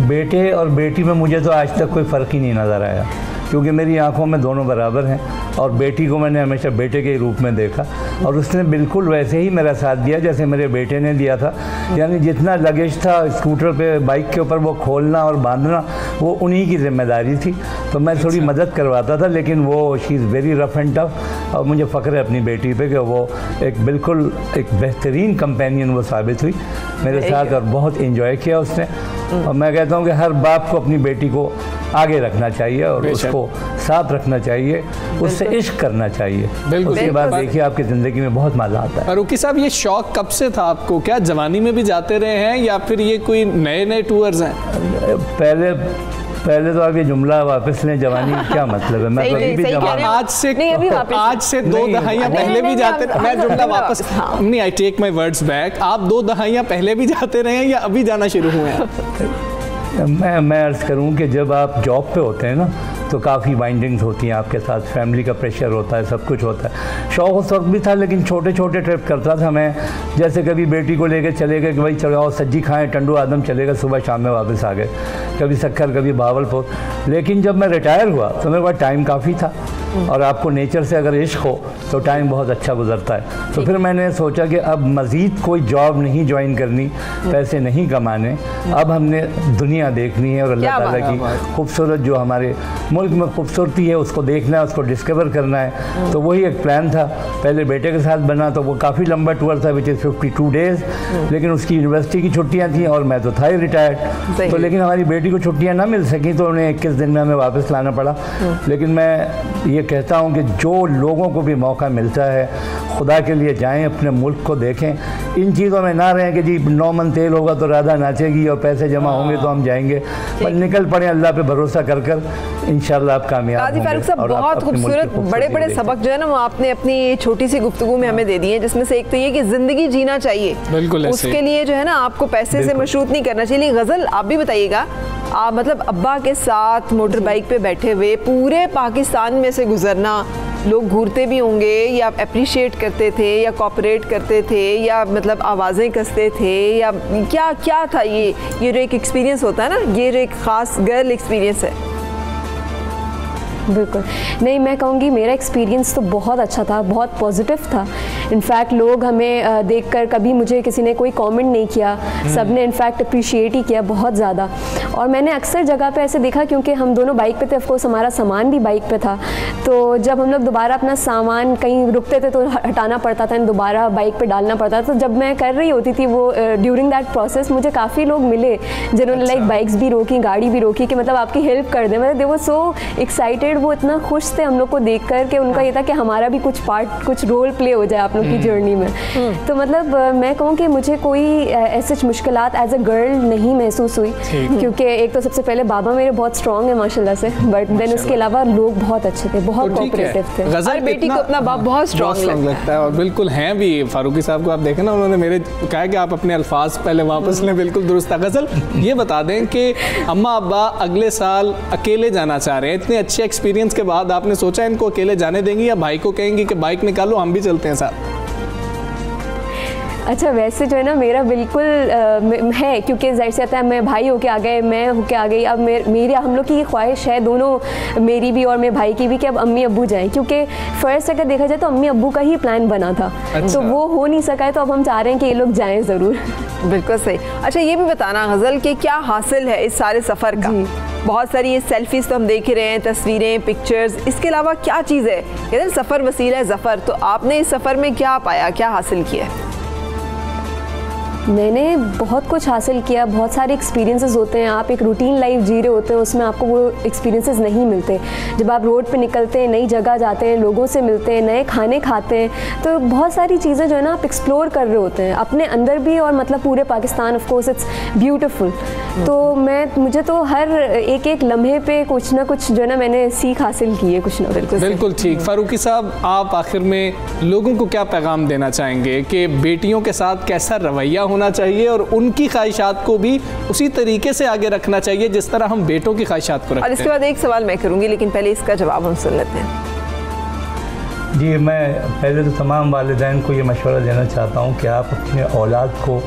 बेटे और बेटी में मुझे तो आज तक कोई फ़र्क ही नहीं नज़र आया, क्योंकि मेरी आंखों में दोनों बराबर हैं, और बेटी को मैंने हमेशा बेटे के रूप में देखा, और उसने बिल्कुल वैसे ही मेरा साथ दिया जैसे मेरे बेटे ने दिया था। यानी जितना लगेज था स्कूटर पे, बाइक के ऊपर, वो खोलना और बांधना वो उन्हीं की जिम्मेदारी थी, तो मैं थोड़ी मदद करवाता था, लेकिन वो she is very rough and tough, और मुझे फ़ख्र है अपनी बेटी पे कि वो एक बिल्कुल एक बेहतरीन कंपेनियन वो साबित हुई मेरे साथ, और बहुत इन्जॉय किया उसने। और मैं कहता हूँ कि हर बाप को अपनी बेटी को आगे रखना चाहिए और उसको साथ रखना चाहिए, उससे इश्क करना चाहिए। उसके बाद देखिए आपकी ज़िंदगी में बहुत मज़ा आता है। फारूकी साहब, ये शौक़ कब से था आपको? क्या जवानी में भी जाते रहे हैं या फिर ये कोई नए नए टूर्स हैं? पहले पहले तो आप ये जुमला वापस लें, जवानी क्या मतलब है? मैं कभी भी जवानी आज से आज से दो दहाइयाँ पहले भी जाते रहे। मैं जुमला वापस नहीं, I take my words back. आप दो दहाइयाँ पहले भी जाते रहे हैं या अभी जाना शुरू हुए हैं? मैं मैं अर्ज़ करूं कि जब आप जॉब पे होते हैं ना तो काफ़ी बाइंडिंग्स होती हैं आपके साथ, फैमिली का प्रेशर होता है, सब कुछ होता है। शौक़ उस वक्त भी था, लेकिन छोटे छोटे ट्रिप करता था मैं, जैसे कभी बेटी को लेकर चले गए कि भाई चलो सज्जी खाएं, टंडू आदम चले गए, सुबह शाम में वापस आ गए, कभी सक्खर, कभी भावलपुर। लेकिन जब मैं रिटायर हुआ तो मेरे पास टाइम काफ़ी था, और आपको नेचर से अगर इश्क हो तो टाइम बहुत अच्छा गुजरता है। तो फिर मैंने सोचा कि अब मज़ीद कोई जॉब नहीं ज्वाइन करनी, पैसे नहीं कमाने, अब हमने दुनिया देखनी है और अल्लाह ताला की खूबसूरत जो हमारे मुल्क में खूबसूरती है उसको देखना है, उसको डिस्कवर करना है। तो वही एक प्लान था, पहले बेटे के साथ बना, तो वो काफ़ी लंबा टूर था विच इज़ बावन डेज़, लेकिन उसकी यूनिवर्सिटी की छुट्टियाँ थीं और मैं तो था ही रिटायर्ड, तो लेकिन हमारी बेटी को छुट्टियाँ ना मिल सकी तो उन्हें इक्कीस दिन में हमें वापस लाना पड़ा। लेकिन मैं ये कहता हूँ कि जो लोगों को भी मौका मिलता है, खुदा के लिए जाएँ, अपने मुल्क को देखें, इन चीज़ों में ना रहें कि जी नौ मन तेल होगा तो राधा नाचेगी और पैसे जमा होंगे तो हम जाएंगे, पर निकल पड़े अल्लाह पे भरोसा कर कर, इंशाल्लाह आप कामयाब होंगे। काजी फारूक साहब, बहुत खूबसूरत बड़े बड़े सबक जो है ना वो आपने अपनी छोटी सी गुफ्तगू में हमें दे दी है, जिसमें से एक तो ये कि ज़िंदगी जीना चाहिए, उसके लिए जो है ना आपको पैसे से मशरूत नहीं करना चाहिए। गज़ल, आप भी बताइएगा, आप मतलब अब्बा के साथ मोटर बाइक पे बैठे हुए पूरे पाकिस्तान में से गुजरना, लोग घूरते भी होंगे या आप अप्रिशिएट करते थे या कॉपरेट करते थे या मतलब आवाज़ें कसते थे, या क्या क्या था ये? ये जो एक एक्सपीरियंस होता है ना, ये जो एक ख़ास गर्ल एक्सपीरियंस है। बिल्कुल, नहीं मैं कहूँगी मेरा एक्सपीरियंस तो बहुत अच्छा था, बहुत पॉजिटिव था। इनफैक्ट लोग हमें देखकर, कभी मुझे किसी ने कोई कमेंट नहीं किया, सब ने इनफैक्ट अप्रिशिएट ही किया बहुत ज़्यादा। और मैंने अक्सर जगह पे ऐसे देखा, क्योंकि हम दोनों बाइक पे थे, ऑफकोर्स हमारा सामान भी बाइक पे था, तो जब हम लोग दोबारा अपना सामान कहीं रुकते थे तो हटाना पड़ता था, दोबारा बाइक पर डालना पड़ता था। तो जब मैं कर रही होती थी वो ड्यूरिंग दैट प्रोसेस, मुझे काफ़ी लोग मिले जिन्होंने लाइक बाइक्स भी रोकी, गाड़ी भी रोकी कि मतलब आपकी हेल्प कर दें, मतलब दे वो सो एक्साइटेड, वो इतना खुश थे हम लोग को देख कर कि उनका ये था कि हमारा भी कुछ पार्ट, कुछ रोल प्ले हो जाए आप लोग की जर्नी में। तो मतलब मैं कहूँ कि मुझे कोई ऐसी मुश्किलात एज अ गर्ल नहीं महसूस हुई, क्योंकि कि एक तो सबसे पहले बाबा मेरे बहुत स्ट्रॉन्ग है माशाल्लाह से, बट देन उसके अलावा लोग बहुत अच्छे थे, बहुत कोऑपरेटिव थे। हर बेटी को अपना बाप बहुत स्ट्रॉन्ग लगता है और बिल्कुल हैं भी। फारूकी साहब को आप देखें ना, उन्होंने मेरे कहा कि आप अपने अल्फाज पहले वापस लें, बिल्कुल दुरुस्त था। गज़ल ये बता दें कि अम्मा अब्बा अगले साल अकेले जाना चाह रहे हैं, इतने अच्छे एक्सपीरियंस के बाद आपने सोचा इनको अकेले जाने देंगी या भाई को कहेंगी कि बाइक निकालो हम भी चलते हैं साथ? अच्छा वैसे जो है ना मेरा बिल्कुल आ, है, क्योंकि जाहिर सी बात है मैं भाई होके आ गए, मैं होके आ गई। अब मेर, मेरी हम लोग की ये ख्वाहिश है दोनों, मेरी भी और मेरे भाई की भी, कि अब अम्मी अब्बू जाएं, क्योंकि फ़र्स्ट अगर देखा जाए तो अम्मी अब्बू का ही प्लान बना था। अच्छा। तो वो हो नहीं सका है, तो अब हम चाह रहे हैं कि ये लोग जाएँ ज़रूर। बिल्कुल सही। अच्छा ये भी बताना गज़ल कि क्या हासिल है इस सारे सफ़र का? बहुत सारी ये सेल्फीज़ तो हम देख ही रहे हैं, तस्वीरें, पिक्चर्स, इसके अलावा क्या चीज़ है? कहते हैं सफ़र वसीला ज़फ़र, तो आपने इस सफ़र में क्या पाया, क्या हासिल किया? मैंने बहुत कुछ हासिल किया, बहुत सारे एक्सपीरियंसेस होते हैं। आप एक रूटीन लाइफ जी रहे होते हैं, उसमें आपको वो एक्सपीरियंसेस नहीं मिलते। जब आप रोड पे निकलते हैं, नई जगह जाते हैं, लोगों से मिलते हैं, नए खाने खाते हैं, तो बहुत सारी चीज़ें जो है ना आप एक्सप्लोर कर रहे होते हैं अपने अंदर भी, और मतलब पूरे Pakistan. Of course it's beautiful. तो मैं मुझे तो हर एक एक लम्हे पे कुछ ना कुछ जो है ना मैंने सीख हासिल की है, कुछ ना कुछ। बिल्कुल ठीक। फारूकी साहब आप आखिर में लोगों को क्या पैगाम देना चाहेंगे कि बेटियों के साथ कैसा रवैया होना चाहिए और उनकी ख्वाहिशात को भी उसी तरीके से आगे रखना चाहिए जिस तरह हम बेटों की ख्वाहिशात को रखते हैं? और इसके बाद एक सवाल मैं करूंगी, लेकिन पहले इसका जवाब हम सुन लेते हैं। जी, मैं पहले तो तमाम वालिदैन को ये मशवरा देना चाहता हूँ कि आप अपने औलाद को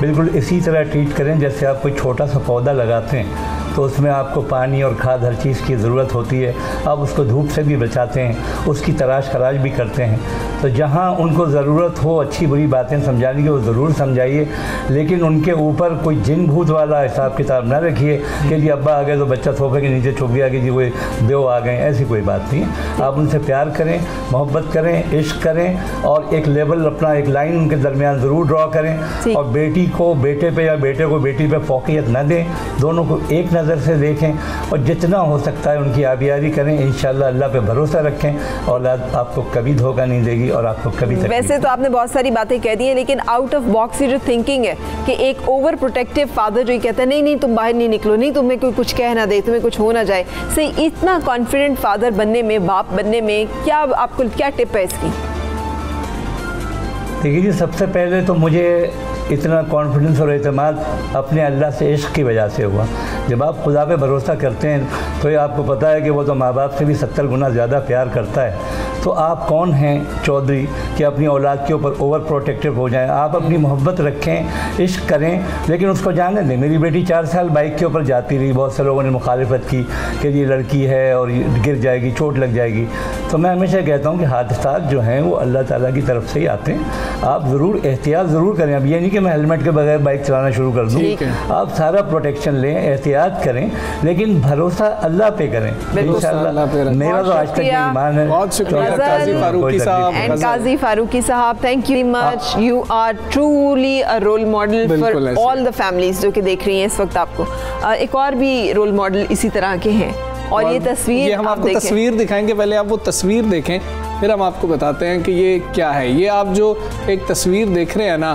बिल्कुल इसी तरह ट्रीट करें जैसे आप कोई छोटा सा पौधा लगाते हैं तो उसमें आपको पानी और खाद हर चीज़ की ज़रूरत होती है। आप उसको धूप से भी बचाते हैं, उसकी तराश खराश भी करते हैं, तो जहाँ उनको ज़रूरत हो अच्छी बुरी बातें समझाने की वो ज़रूर समझाइए, लेकिन उनके ऊपर कोई जिन भूत वाला हिसाब किताब ना रखिए कि जी अब्बा आ गए तो बच्चा सोफे के नीचे छुप गया कि जी वो देव आ गए, ऐसी कोई बात नहीं है। आप उनसे प्यार करें, मोहब्बत करें, इश्क करें, और एक लेवल अपना एक लाइन उनके दरमियान ज़रूर ड्रा करें, और बेटी को बेटे पर या बेटे को बेटी पर फोकियत न दें, दोनों को एक नज़र से देखें और जितना हो सकता है उनकी आबियारी करें। इंशाल्लाह अल्लाह पे भरोसा रखें, औलाद आपको कभी धोखा नहीं देगी और आपको कभी तकलीफ। वैसे तो आपने बहुत सारी बातें कह दी हैं, लेकिन आउट ऑफ बॉक्स की जो थिंकिंग है कि एक ओवर प्रोटेक्टिव फादर जो कहता है नहीं नहीं तुम बाहर नहीं निकलो, नहीं तुम्हें कोई कुछ कह ना दे, तुम्हें कुछ हो ना जाए, से इतना कॉन्फिडेंट फादर बनने में, बाप बनने में क्या आपको क्या टिप है इसकी? देखिए जी, सबसे पहले तो मुझे इतना कॉन्फिडेंस और एतमाद अपने अल्लाह से इश्क की वजह से हुआ। जब आप खुदा पे भरोसा करते हैं तो ये आपको पता है कि वो तो माँ बाप से भी सत्तर गुना ज़्यादा प्यार करता है, तो आप कौन हैं चौधरी कि अपनी औलाद के ऊपर ओवर प्रोटेक्टिव हो जाएं। आप अपनी मोहब्बत रखें, इश्क करें, लेकिन उसको जाने दें। मेरी बेटी चार साल बाइक के ऊपर जाती रही, बहुत से लोगों ने मुखालिफत की कि ये लड़की है और गिर जाएगी, चोट लग जाएगी, तो मैं हमेशा कहता हूँ कि हादसा जो हैं वो अल्लाह ताला की तरफ से ही आते हैं। आप ज़रूर एहतियात ज़रूर करें। अब ये नहीं कि मैं हेलमेट के बगैर बाइक चलाना शुरू कर दूँ, आप सारा प्रोटेक्शन लें, एहतियात करें, लेकिन भरोसा अल्लाह पे करें। इंशाल्लाह मेरा तो आज तक ईमान है। बहुत शुक्रिया काजी फारूकी साहब एंड काजी फारूकी साहब, thank you much. You are truly a role model for all the families जो कि देख रही हैं इस वक्त आपको। एक और भी रोल मॉडल इसी तरह के हैं और, और ये तस्वीर ये हम आपको आप तस्वीर दिखाएंगे, पहले आप वो तस्वीर देखें फिर हम आपको बताते हैं कि ये क्या है। ये आप जो एक तस्वीर देख रहे हैं ना,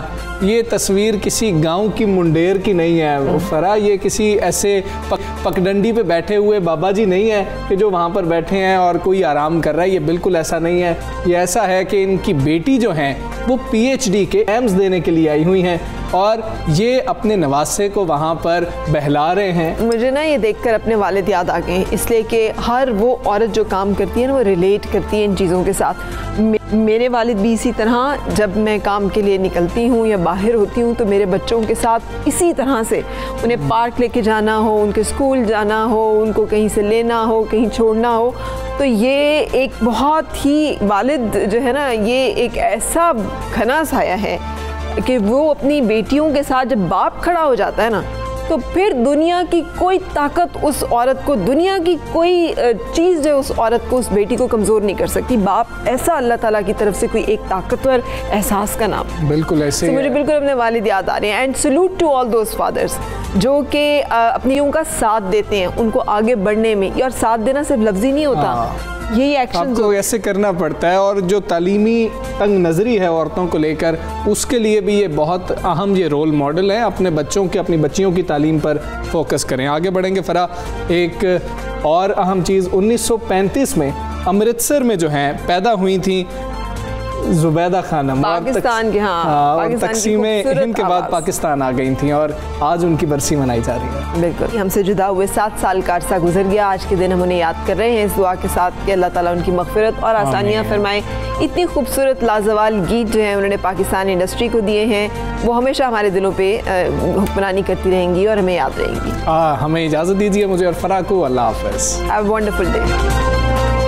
ये तस्वीर किसी गांव की मुंडेर की नहीं है फरा, ये किसी ऐसे पक, पकडंडी पे बैठे हुए बाबा जी नहीं है कि जो वहाँ पर बैठे हैं और कोई आराम कर रहा है, ये बिल्कुल ऐसा नहीं है। ये ऐसा है कि इनकी बेटी जो हैं वो पीएचडी के एम्स देने के लिए आई हुई हैं और ये अपने नवासे को वहाँ पर बहला रहे हैं। मुझे ना ये देखकर अपने वालिद याद आ गए, इसलिए कि हर वो औरत जो काम करती है ना वो रिलेट करती है इन चीज़ों के साथ। मे, मेरे वालिद भी इसी तरह जब मैं काम के लिए निकलती हूँ या बाहर होती हूँ तो मेरे बच्चों के साथ इसी तरह से उन्हें पार्क लेके जाना हो, उनके स्कूल जाना हो, उनको कहीं से लेना हो, कहीं छोड़ना हो, तो ये एक बहुत ही वालिद जो है ना ये एक ऐसा घना साया है कि वो अपनी बेटियों के साथ जब बाप खड़ा हो जाता है ना तो फिर दुनिया की कोई ताकत उस औरत को, दुनिया की कोई चीज़ जो उस औरत को, उस बेटी को कमज़ोर नहीं कर सकती। बाप ऐसा अल्लाह ताला की तरफ से कोई एक ताकतवर एहसास का नाम। बिल्कुल ऐसे so, मुझे बिल्कुल अपने वालिद याद आ रहे हैं। And salute to all those fathers जो कि अपनी बेटियों का साथ देते हैं उनको आगे बढ़ने में। और साथ देना सिर्फ लफ्जी नहीं होता, हाँ। यही एक्शन को ऐसे करना पड़ता है। और जो तालीमी तंग नज़री है औरतों को लेकर उसके लिए भी ये बहुत अहम ये रोल मॉडल हैं। अपने बच्चों की, अपनी बच्चियों की तालीम पर फोकस करें। आगे बढ़ेंगे फराह, एक और अहम चीज़ उन्नीस सौ पैंतीस में अमृतसर में जो हैं पैदा हुई थी जुबैदा खानम, पाकिस्तान के हाँ तकसीम हिंद के बाद पाकिस्तान आ गई थी और आज उनकी बरसी मनाई जा रही है। बिल्कुल, हमसे जुदा हुए सात साल का अरसा गुजर गया, आज के दिन हम उन्हें याद कर रहे हैं इस दुआ के साथ कि अल्लाह ताला उनकी मगफिरत और आसानियाँ फरमाए। इतनी खूबसूरत लाजवाल गीत जो है उन्होंने पाकिस्तान इंडस्ट्री को दिए हैं, वो हमेशा हमारे दिलों पर हुक्मरानी करती रहेंगी और हमें याद रहेंगी। हमें इजाज़त दीजिए, मुझे और फराह को अल्लाह हाफ़िज़। Have a wonderful day.